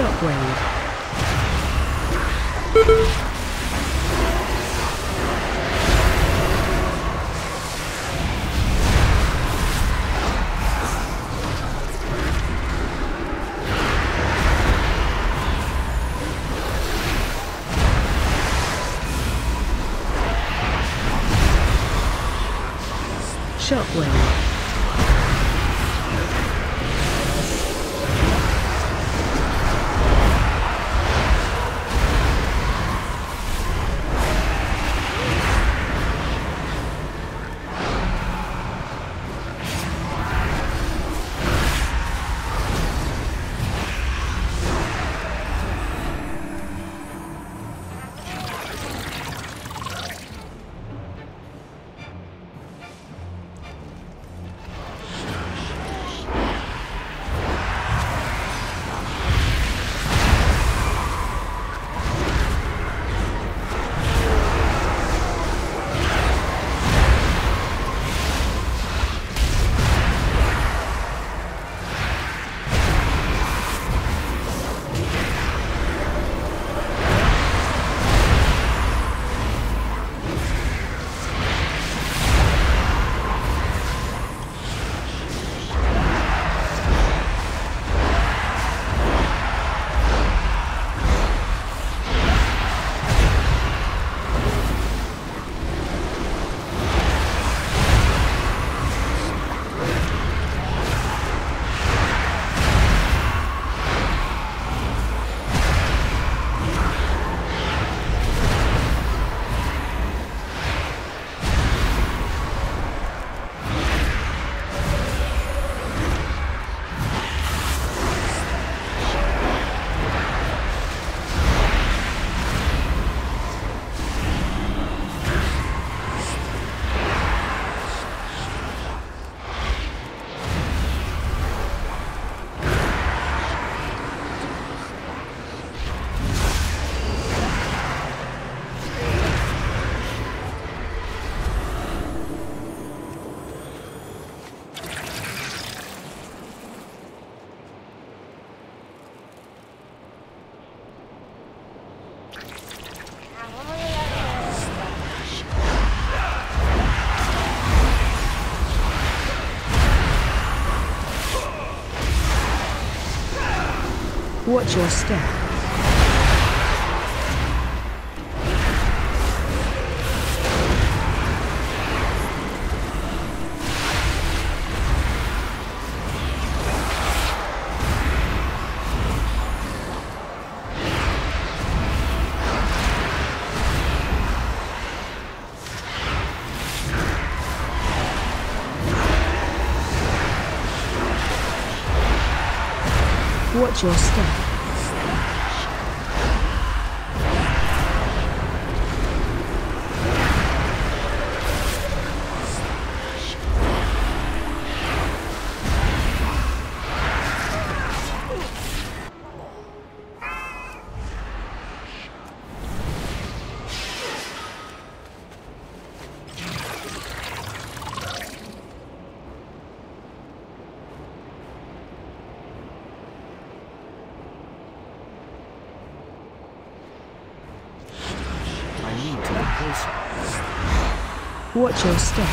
shockwave. Watch your step. Watch your step. Watch your step.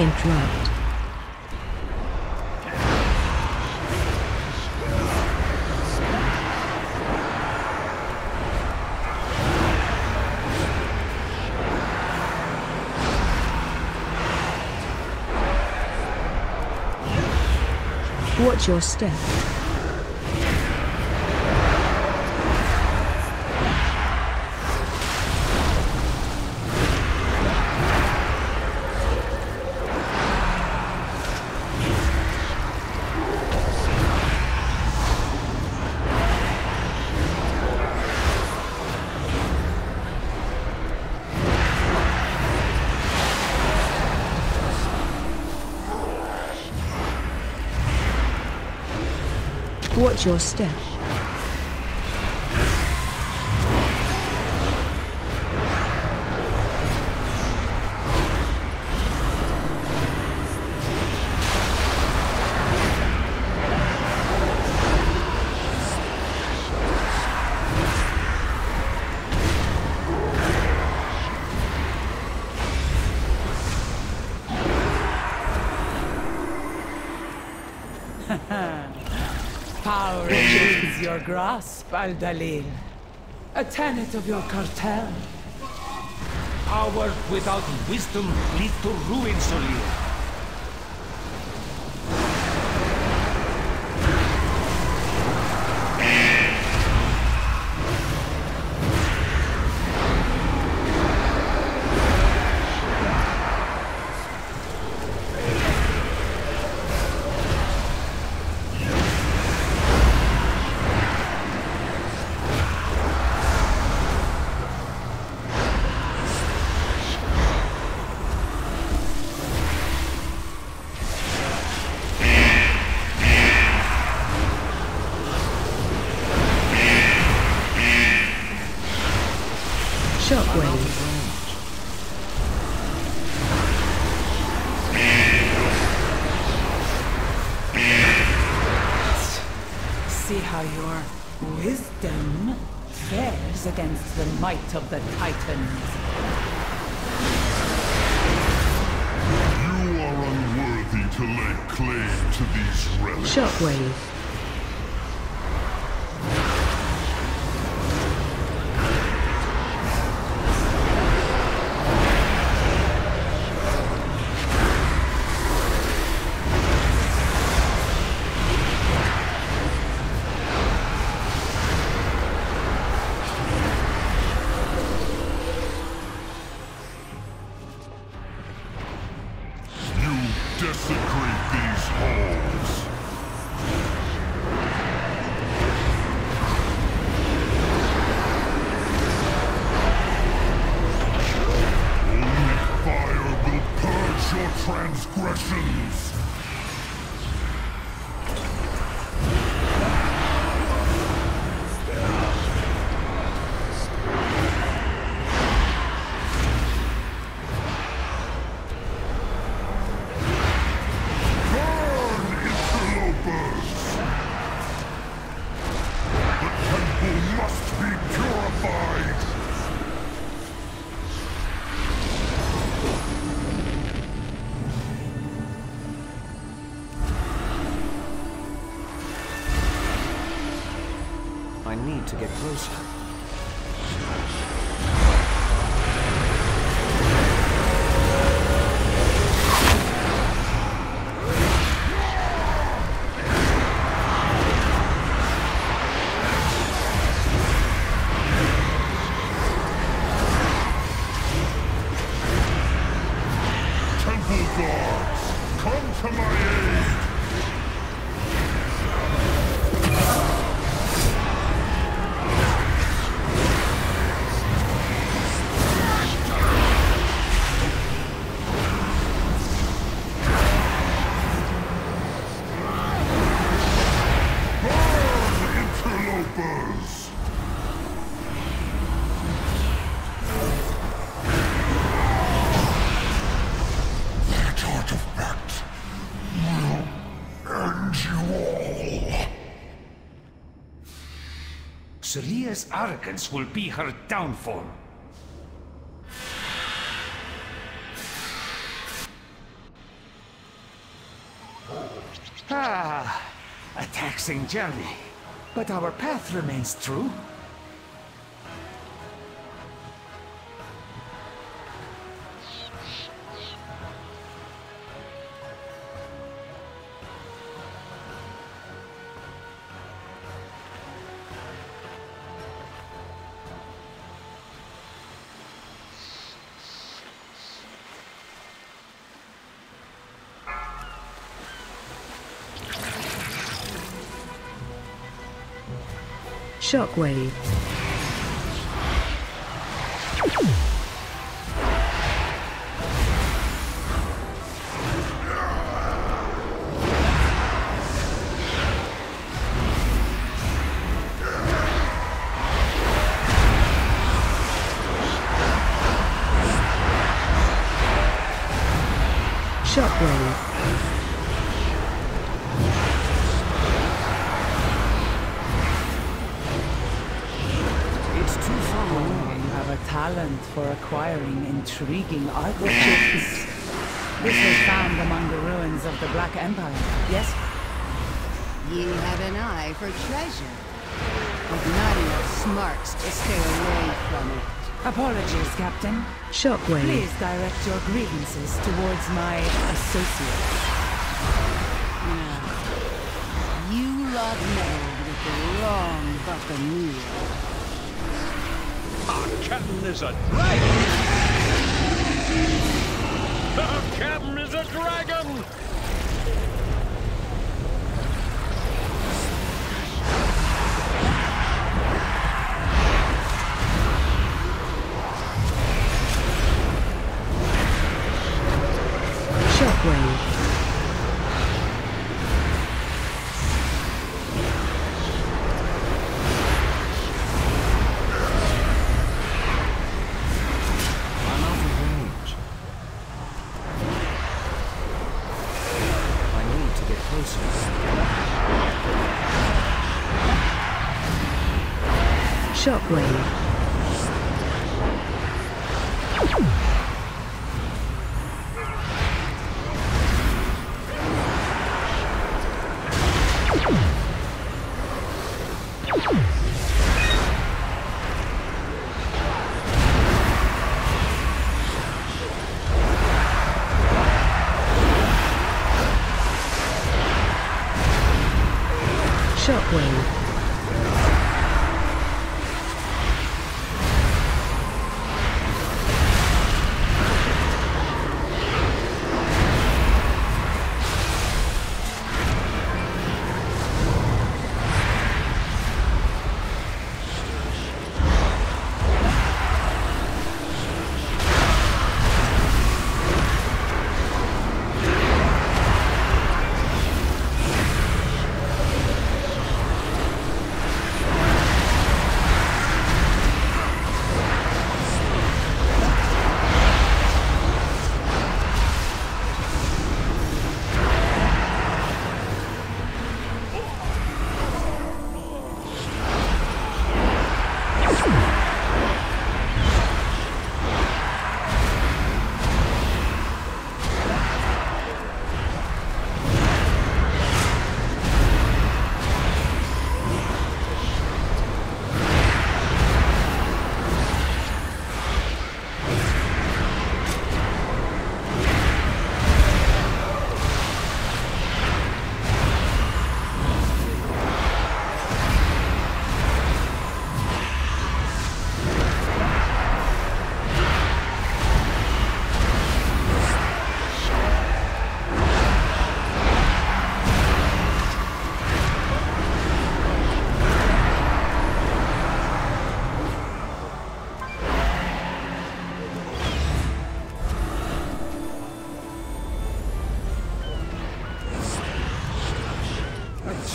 Interrupt. Watch your step. Watch your step. Power is your grasp, Aldalil. A tenet of your cartel. Power without wisdom leads to ruin, Solia. See how your wisdom fares against the might of the Titans. You are unworthy to lay claim to these relics. Shockwave. Need to get closer. Temple guards, come to my aid! Solia's arrogance will be her downfall. A taxing journey, but our path remains true. Shockwave. Talent for acquiring intriguing artifacts. This was found among the ruins of the Black Empire, yes? You have an eye for treasure, but not enough smarts to stay away from it. Apologies, Captain. Shockwave. Please direct your grievances towards my associates. Now, you lot meddled with the wrong buccaneer. Our captain is a dragon! Our captain is a dragon! Shockwave. Shockwave.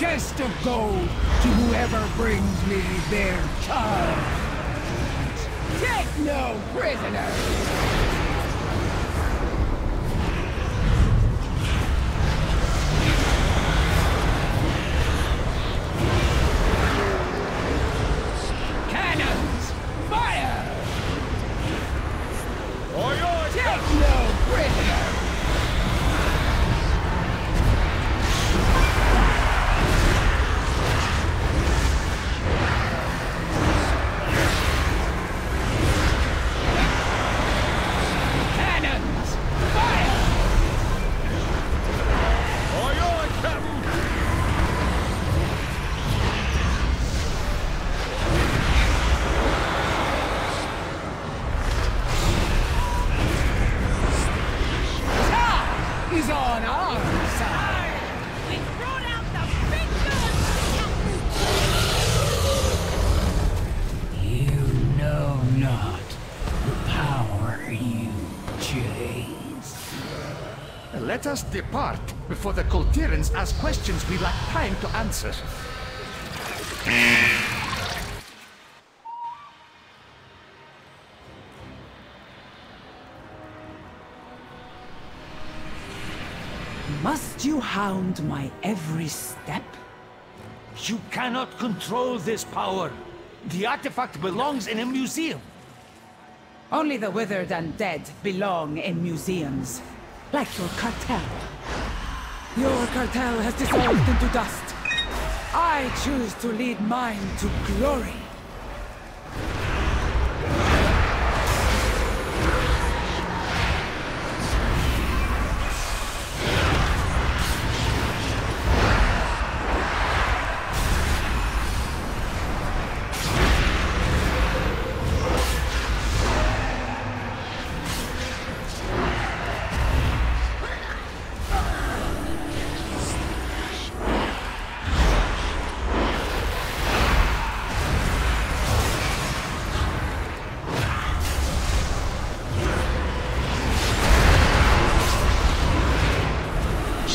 Chest of gold to whoever brings me their child. Take no prisoner. Cannons, fire! For your take no prisoner. Let us depart before the Kul'Tirans ask questions we lack time to answer. Must you hound my every step? You cannot control this power. The artifact belongs in a museum. Only the withered and dead belong in museums. Like your cartel. Your cartel has dissolved into dust. I choose to lead mine to glory.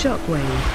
Shockwave.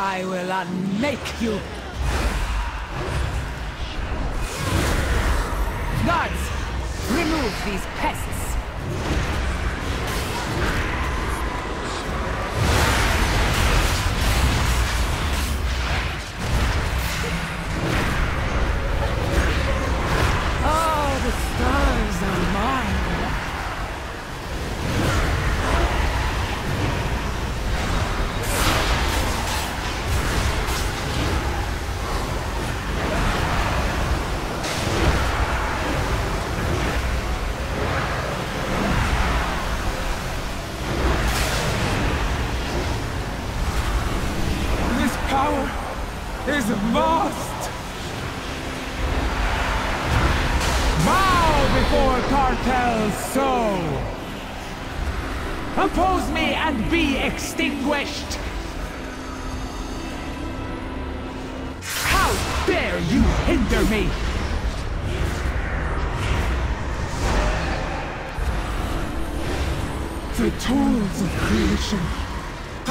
I will unmake you! Guards! Remove these pests! Oh, the stars are mine! before Cartel so. Oppose me and be extinguished! How dare you hinder me! The tools of creation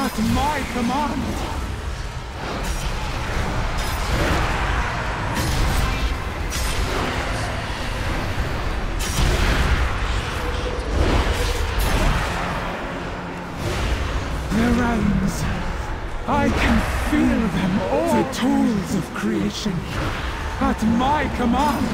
at my command! I can feel them all! The tools of creation at my command!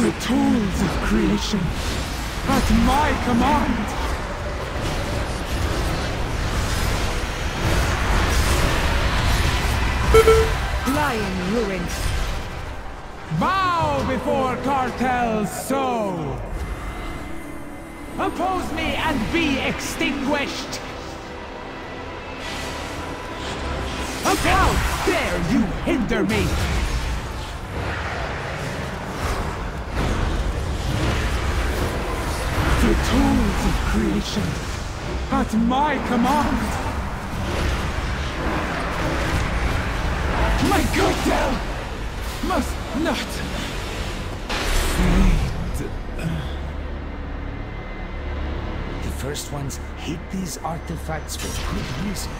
The tools of creation at my command! Flying ruins. Bow before Cartel so. Oppose me and be extinguished. How dare you hinder me? The tools of creation at my command. My cartel must not fade. The first ones hate these artifacts for good reason.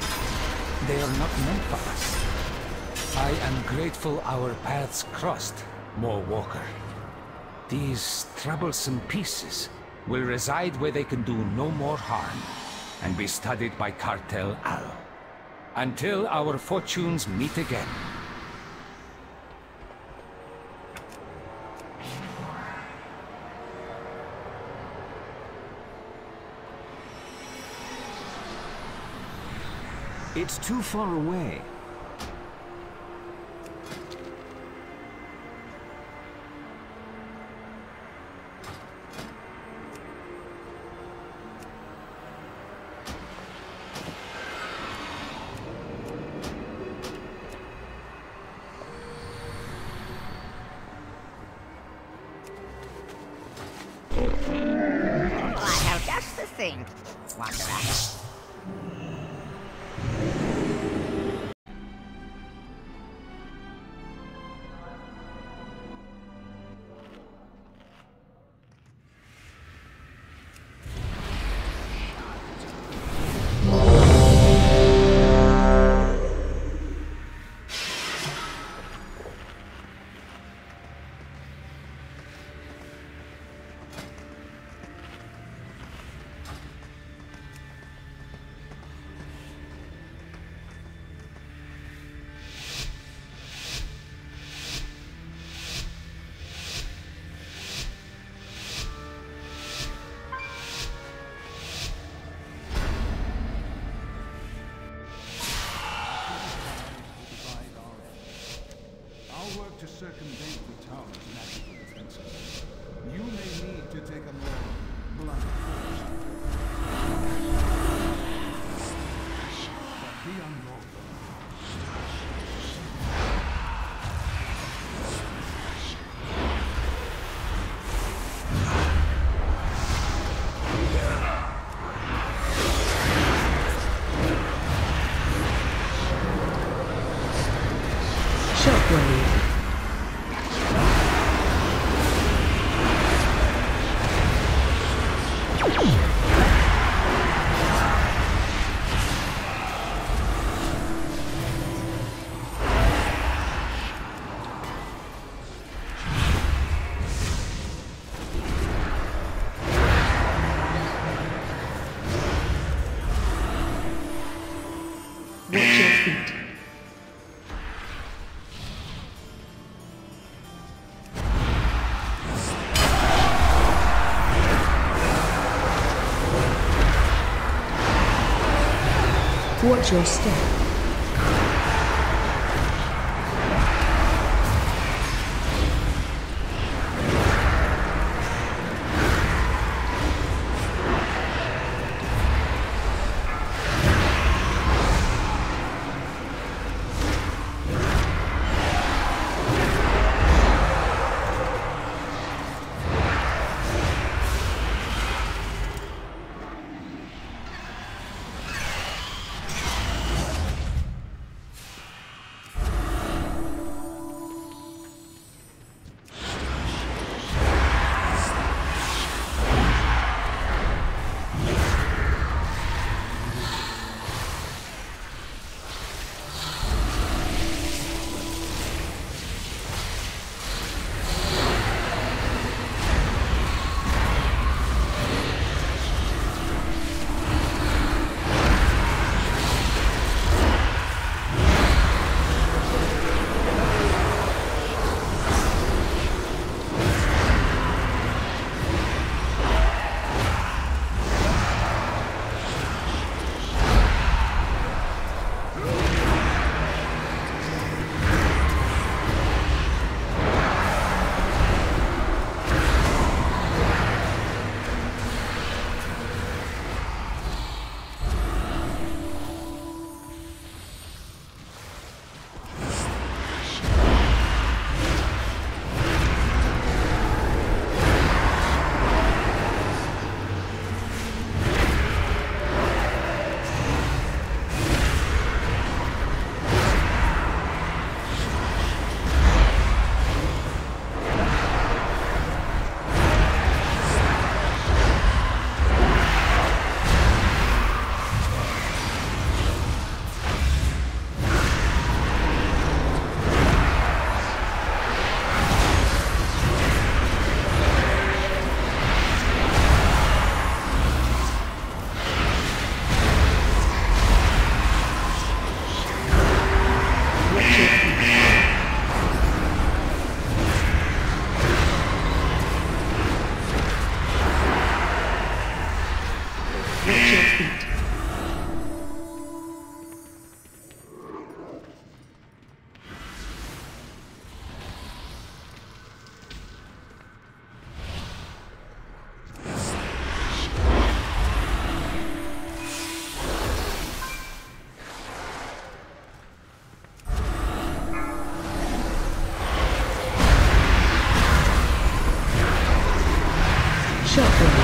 They are not meant for us. I am grateful our paths crossed, Moor Walker. These troublesome pieces will reside where they can do no more harm and be studied by Cartel Al. Until our fortunes meet again. It's too far away. Circumvent the tower's natural defenses. You may need to take a more blunt approach. But be on your your step. shut down.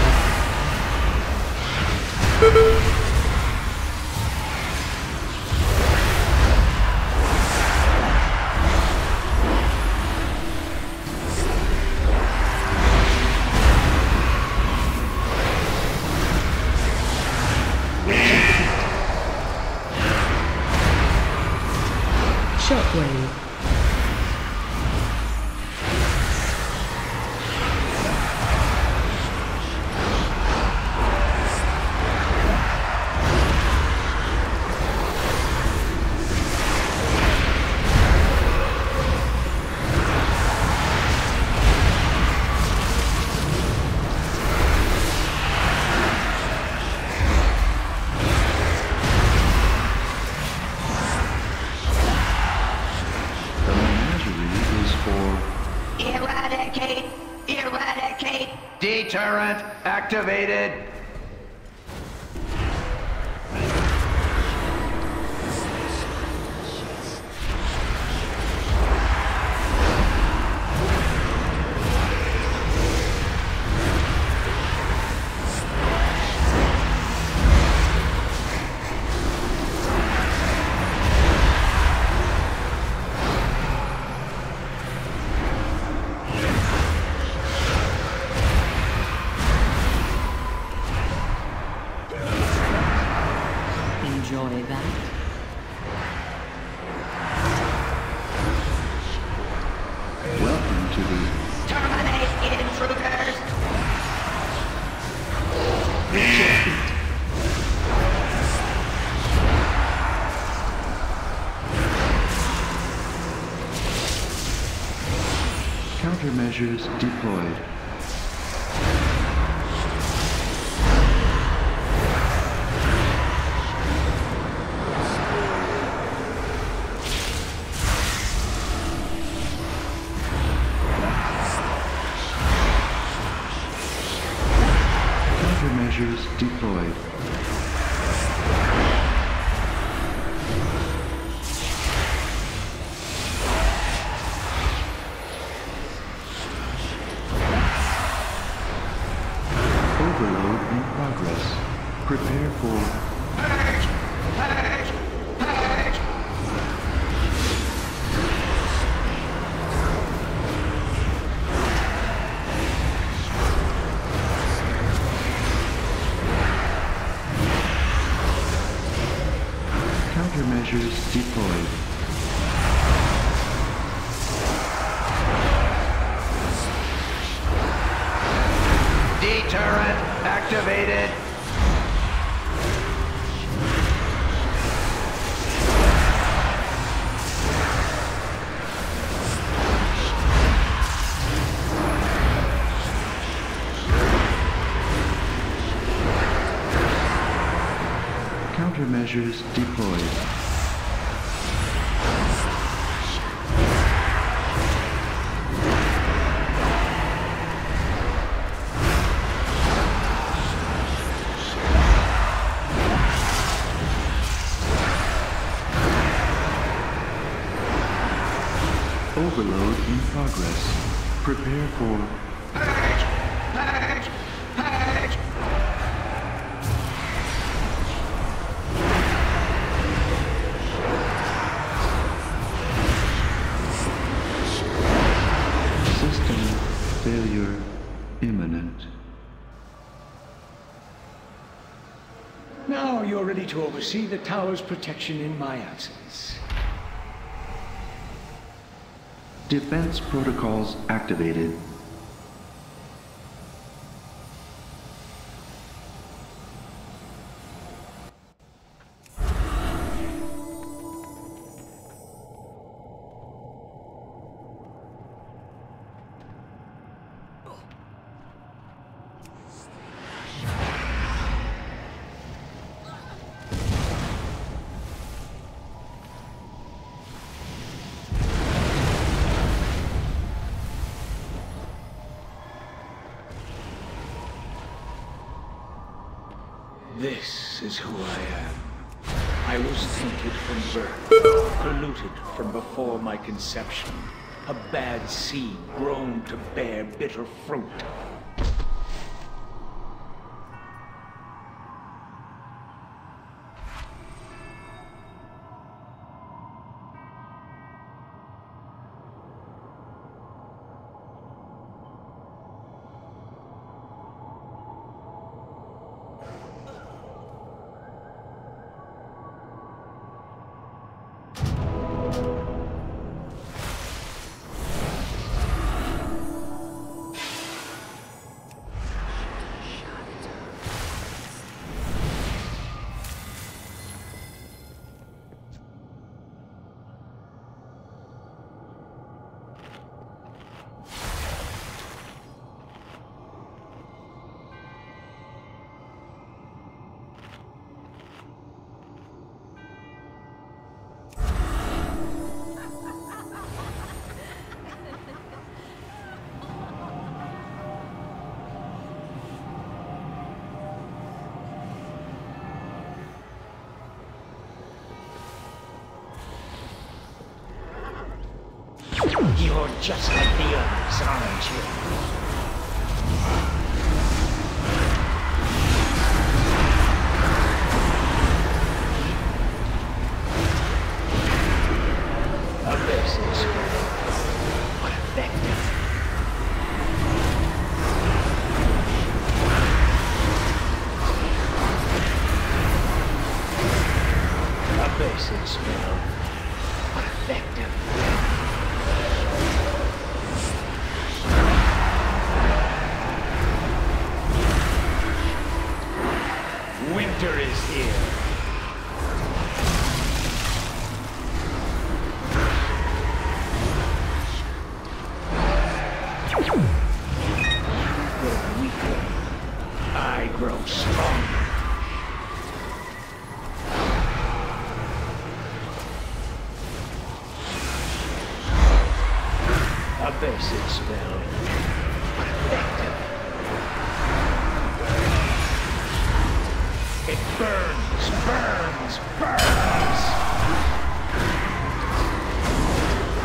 Deterrent activated. Measures deployed. Countermeasures deployed. Prepare for purge! Purge! Purge! Countermeasures deployed. Deterrent activated. Measures deployed. Overload in progress. Prepare for... to oversee the tower's protection in my absence. Defense protocols activated. This is who I am. I was tainted from birth, polluted from before my conception. A bad seed grown to bear bitter fruit. You're just like the others, aren't you? A business world. What effective. Basis spell. What effective. Winter is here. You grow weaker. I grow stronger. Basic spell. What effective. It burns, burns, burns.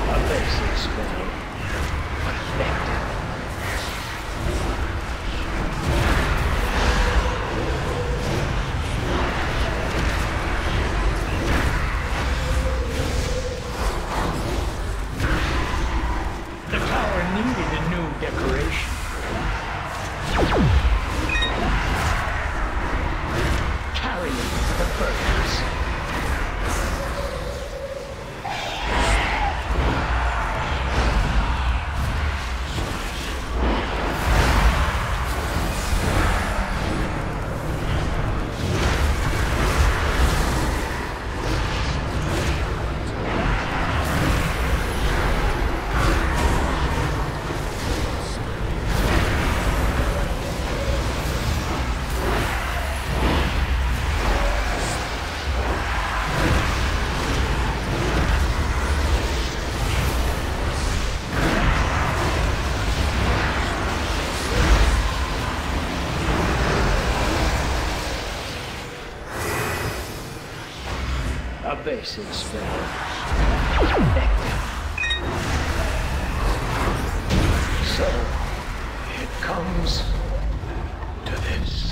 A basic spell. What effective. Decoration. Carrying the burdens. Basic spell. Effective. So, it comes to this.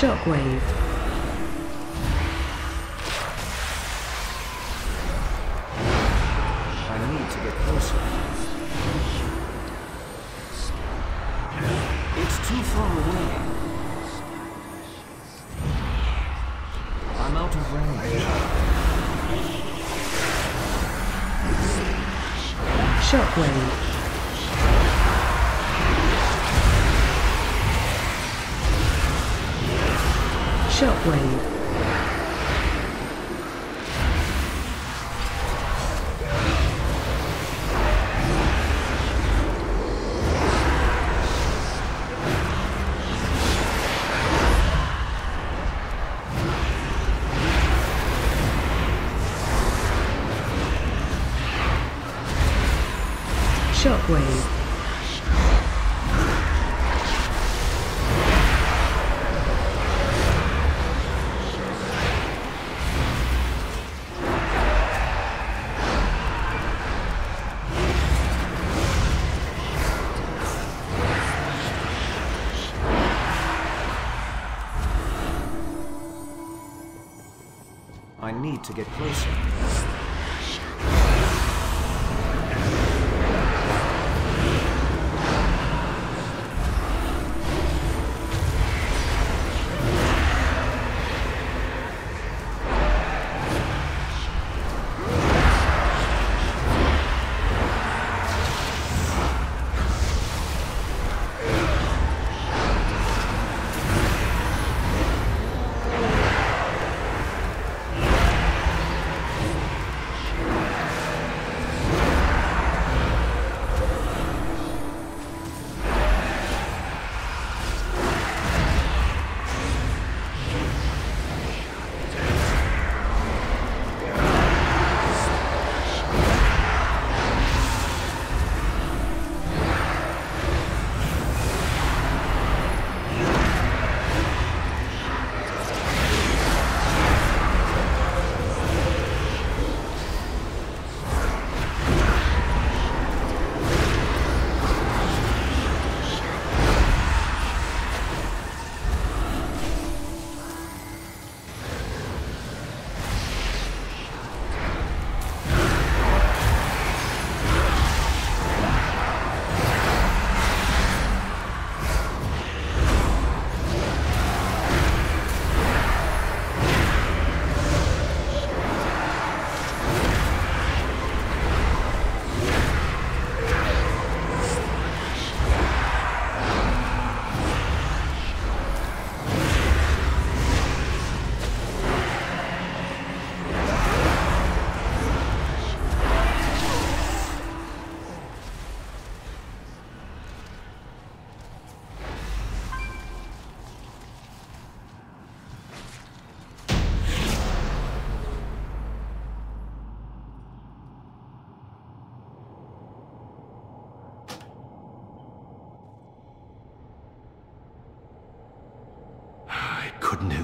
Shockwave. I need to get closer. It's too far away. I'm out of range. Shockwave. Shockwave. Shockwave. I need to get closer.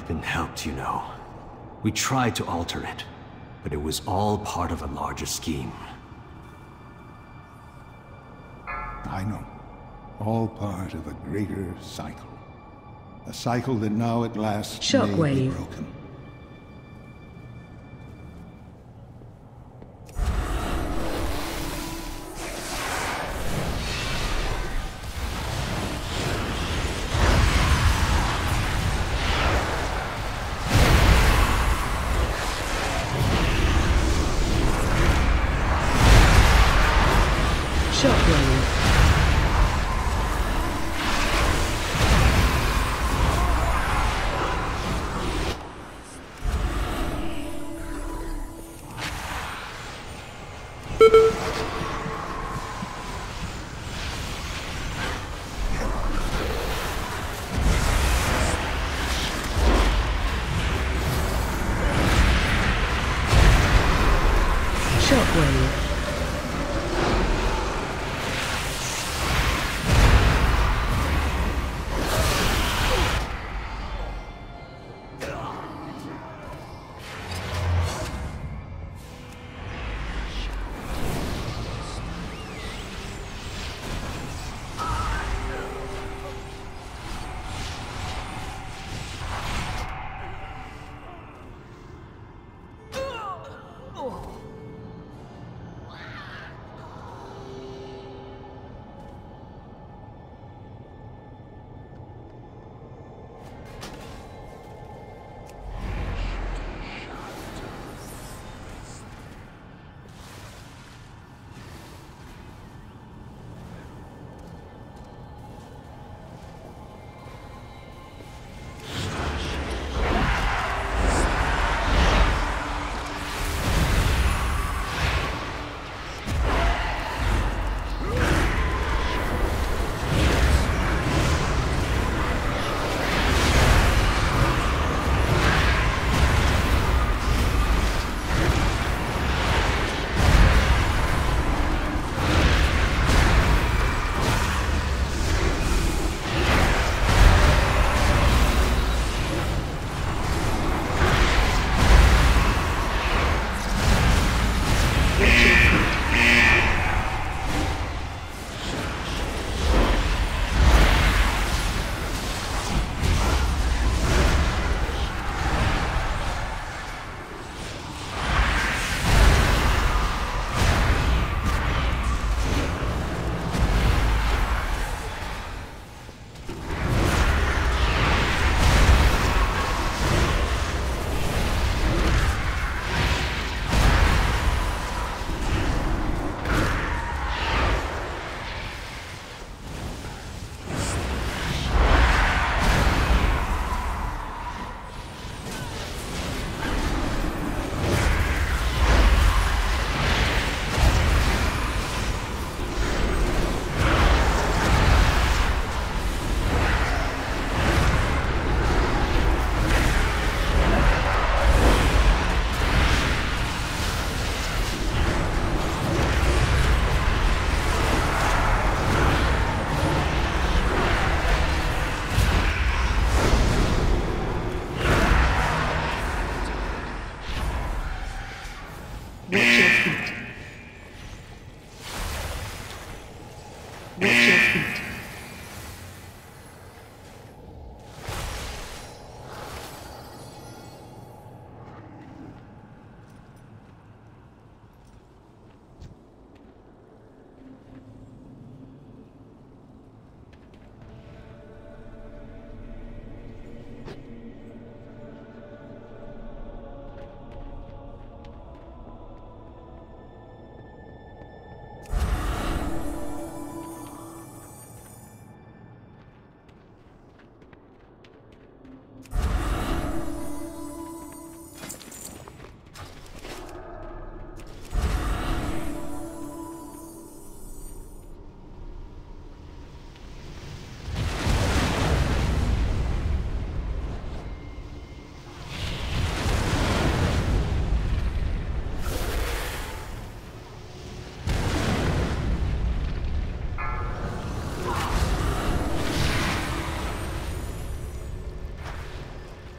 Been helped, you know. We tried to alter it, but it was all part of a larger scheme. I know. All part of a greater cycle. A cycle that now at last may be broken.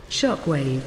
Shockwave.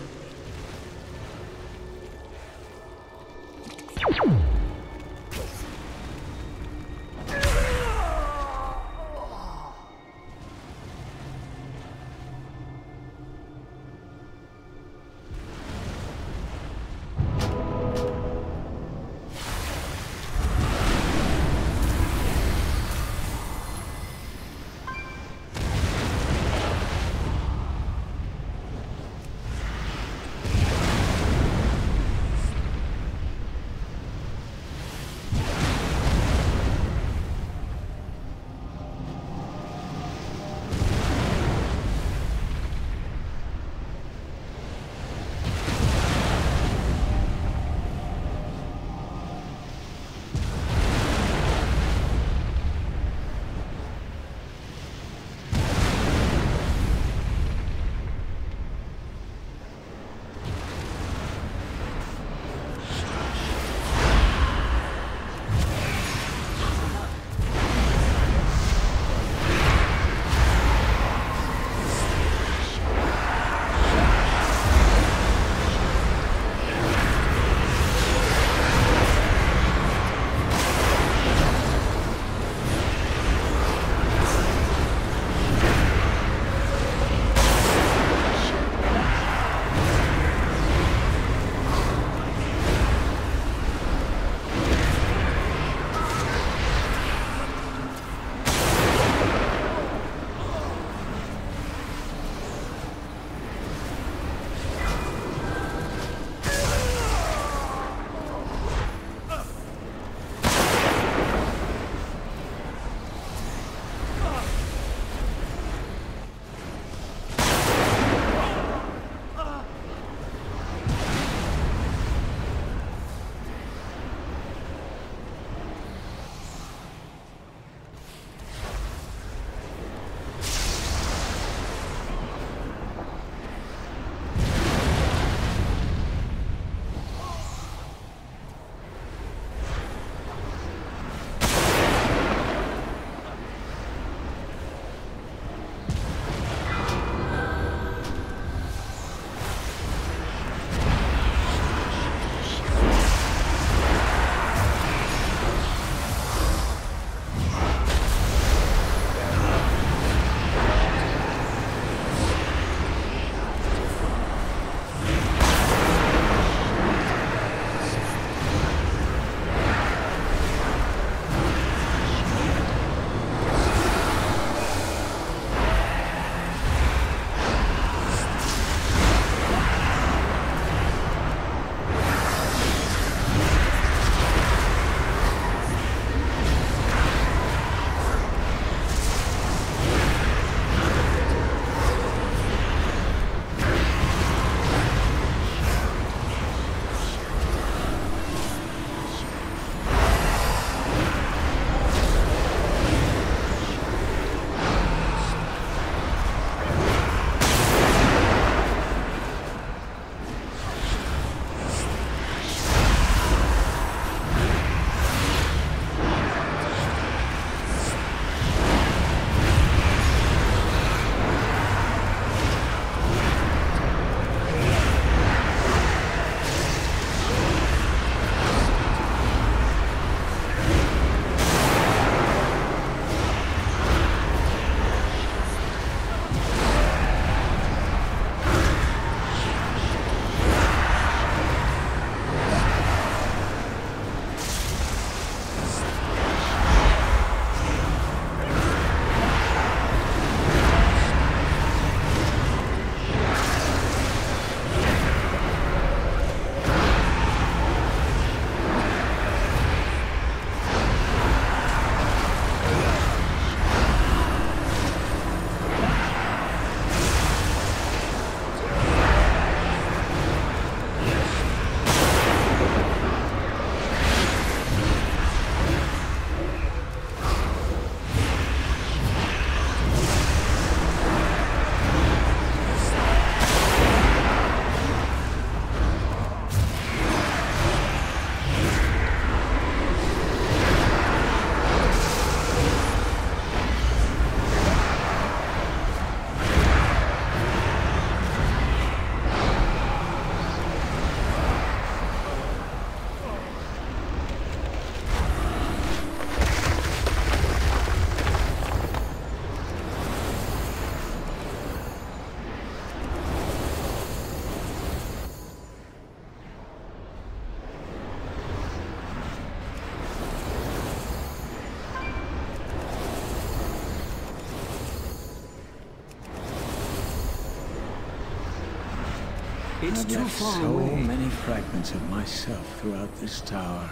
It's too far away. So many fragments of myself throughout this tower.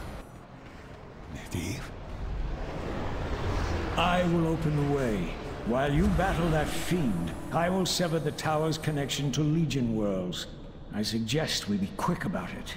Nedive? I will open the way. While you battle that fiend, I will sever the tower's connection to Legion worlds. I suggest we be quick about it.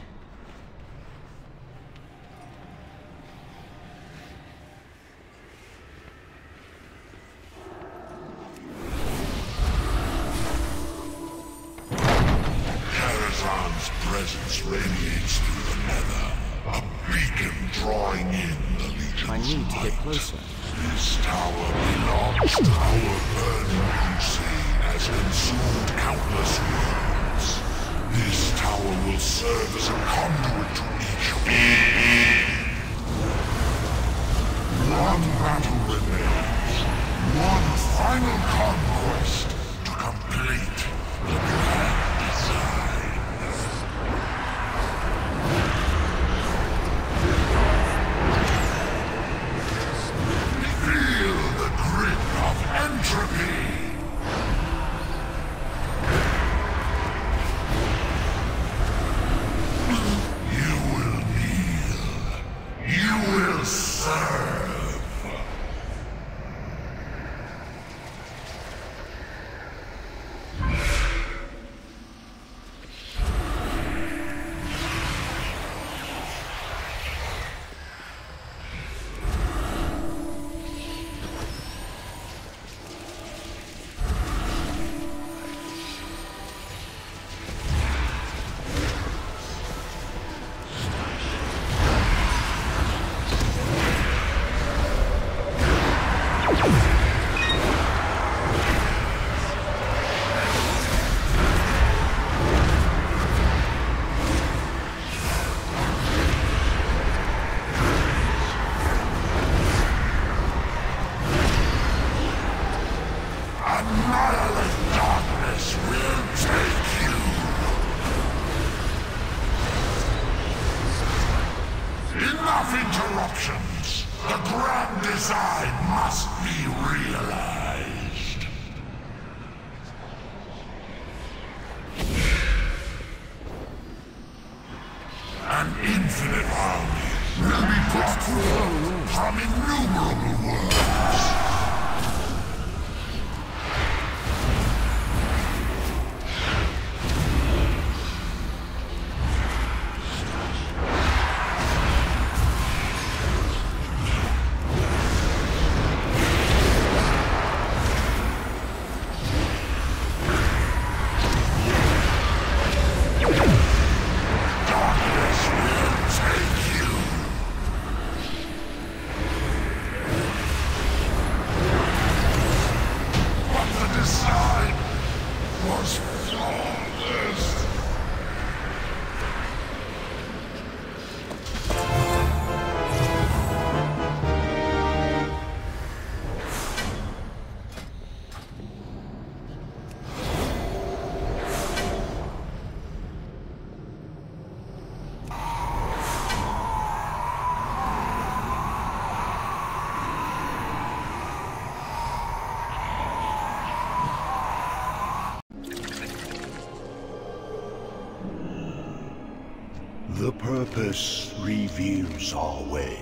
The purpose reveals our way.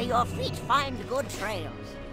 Your feet find good trails.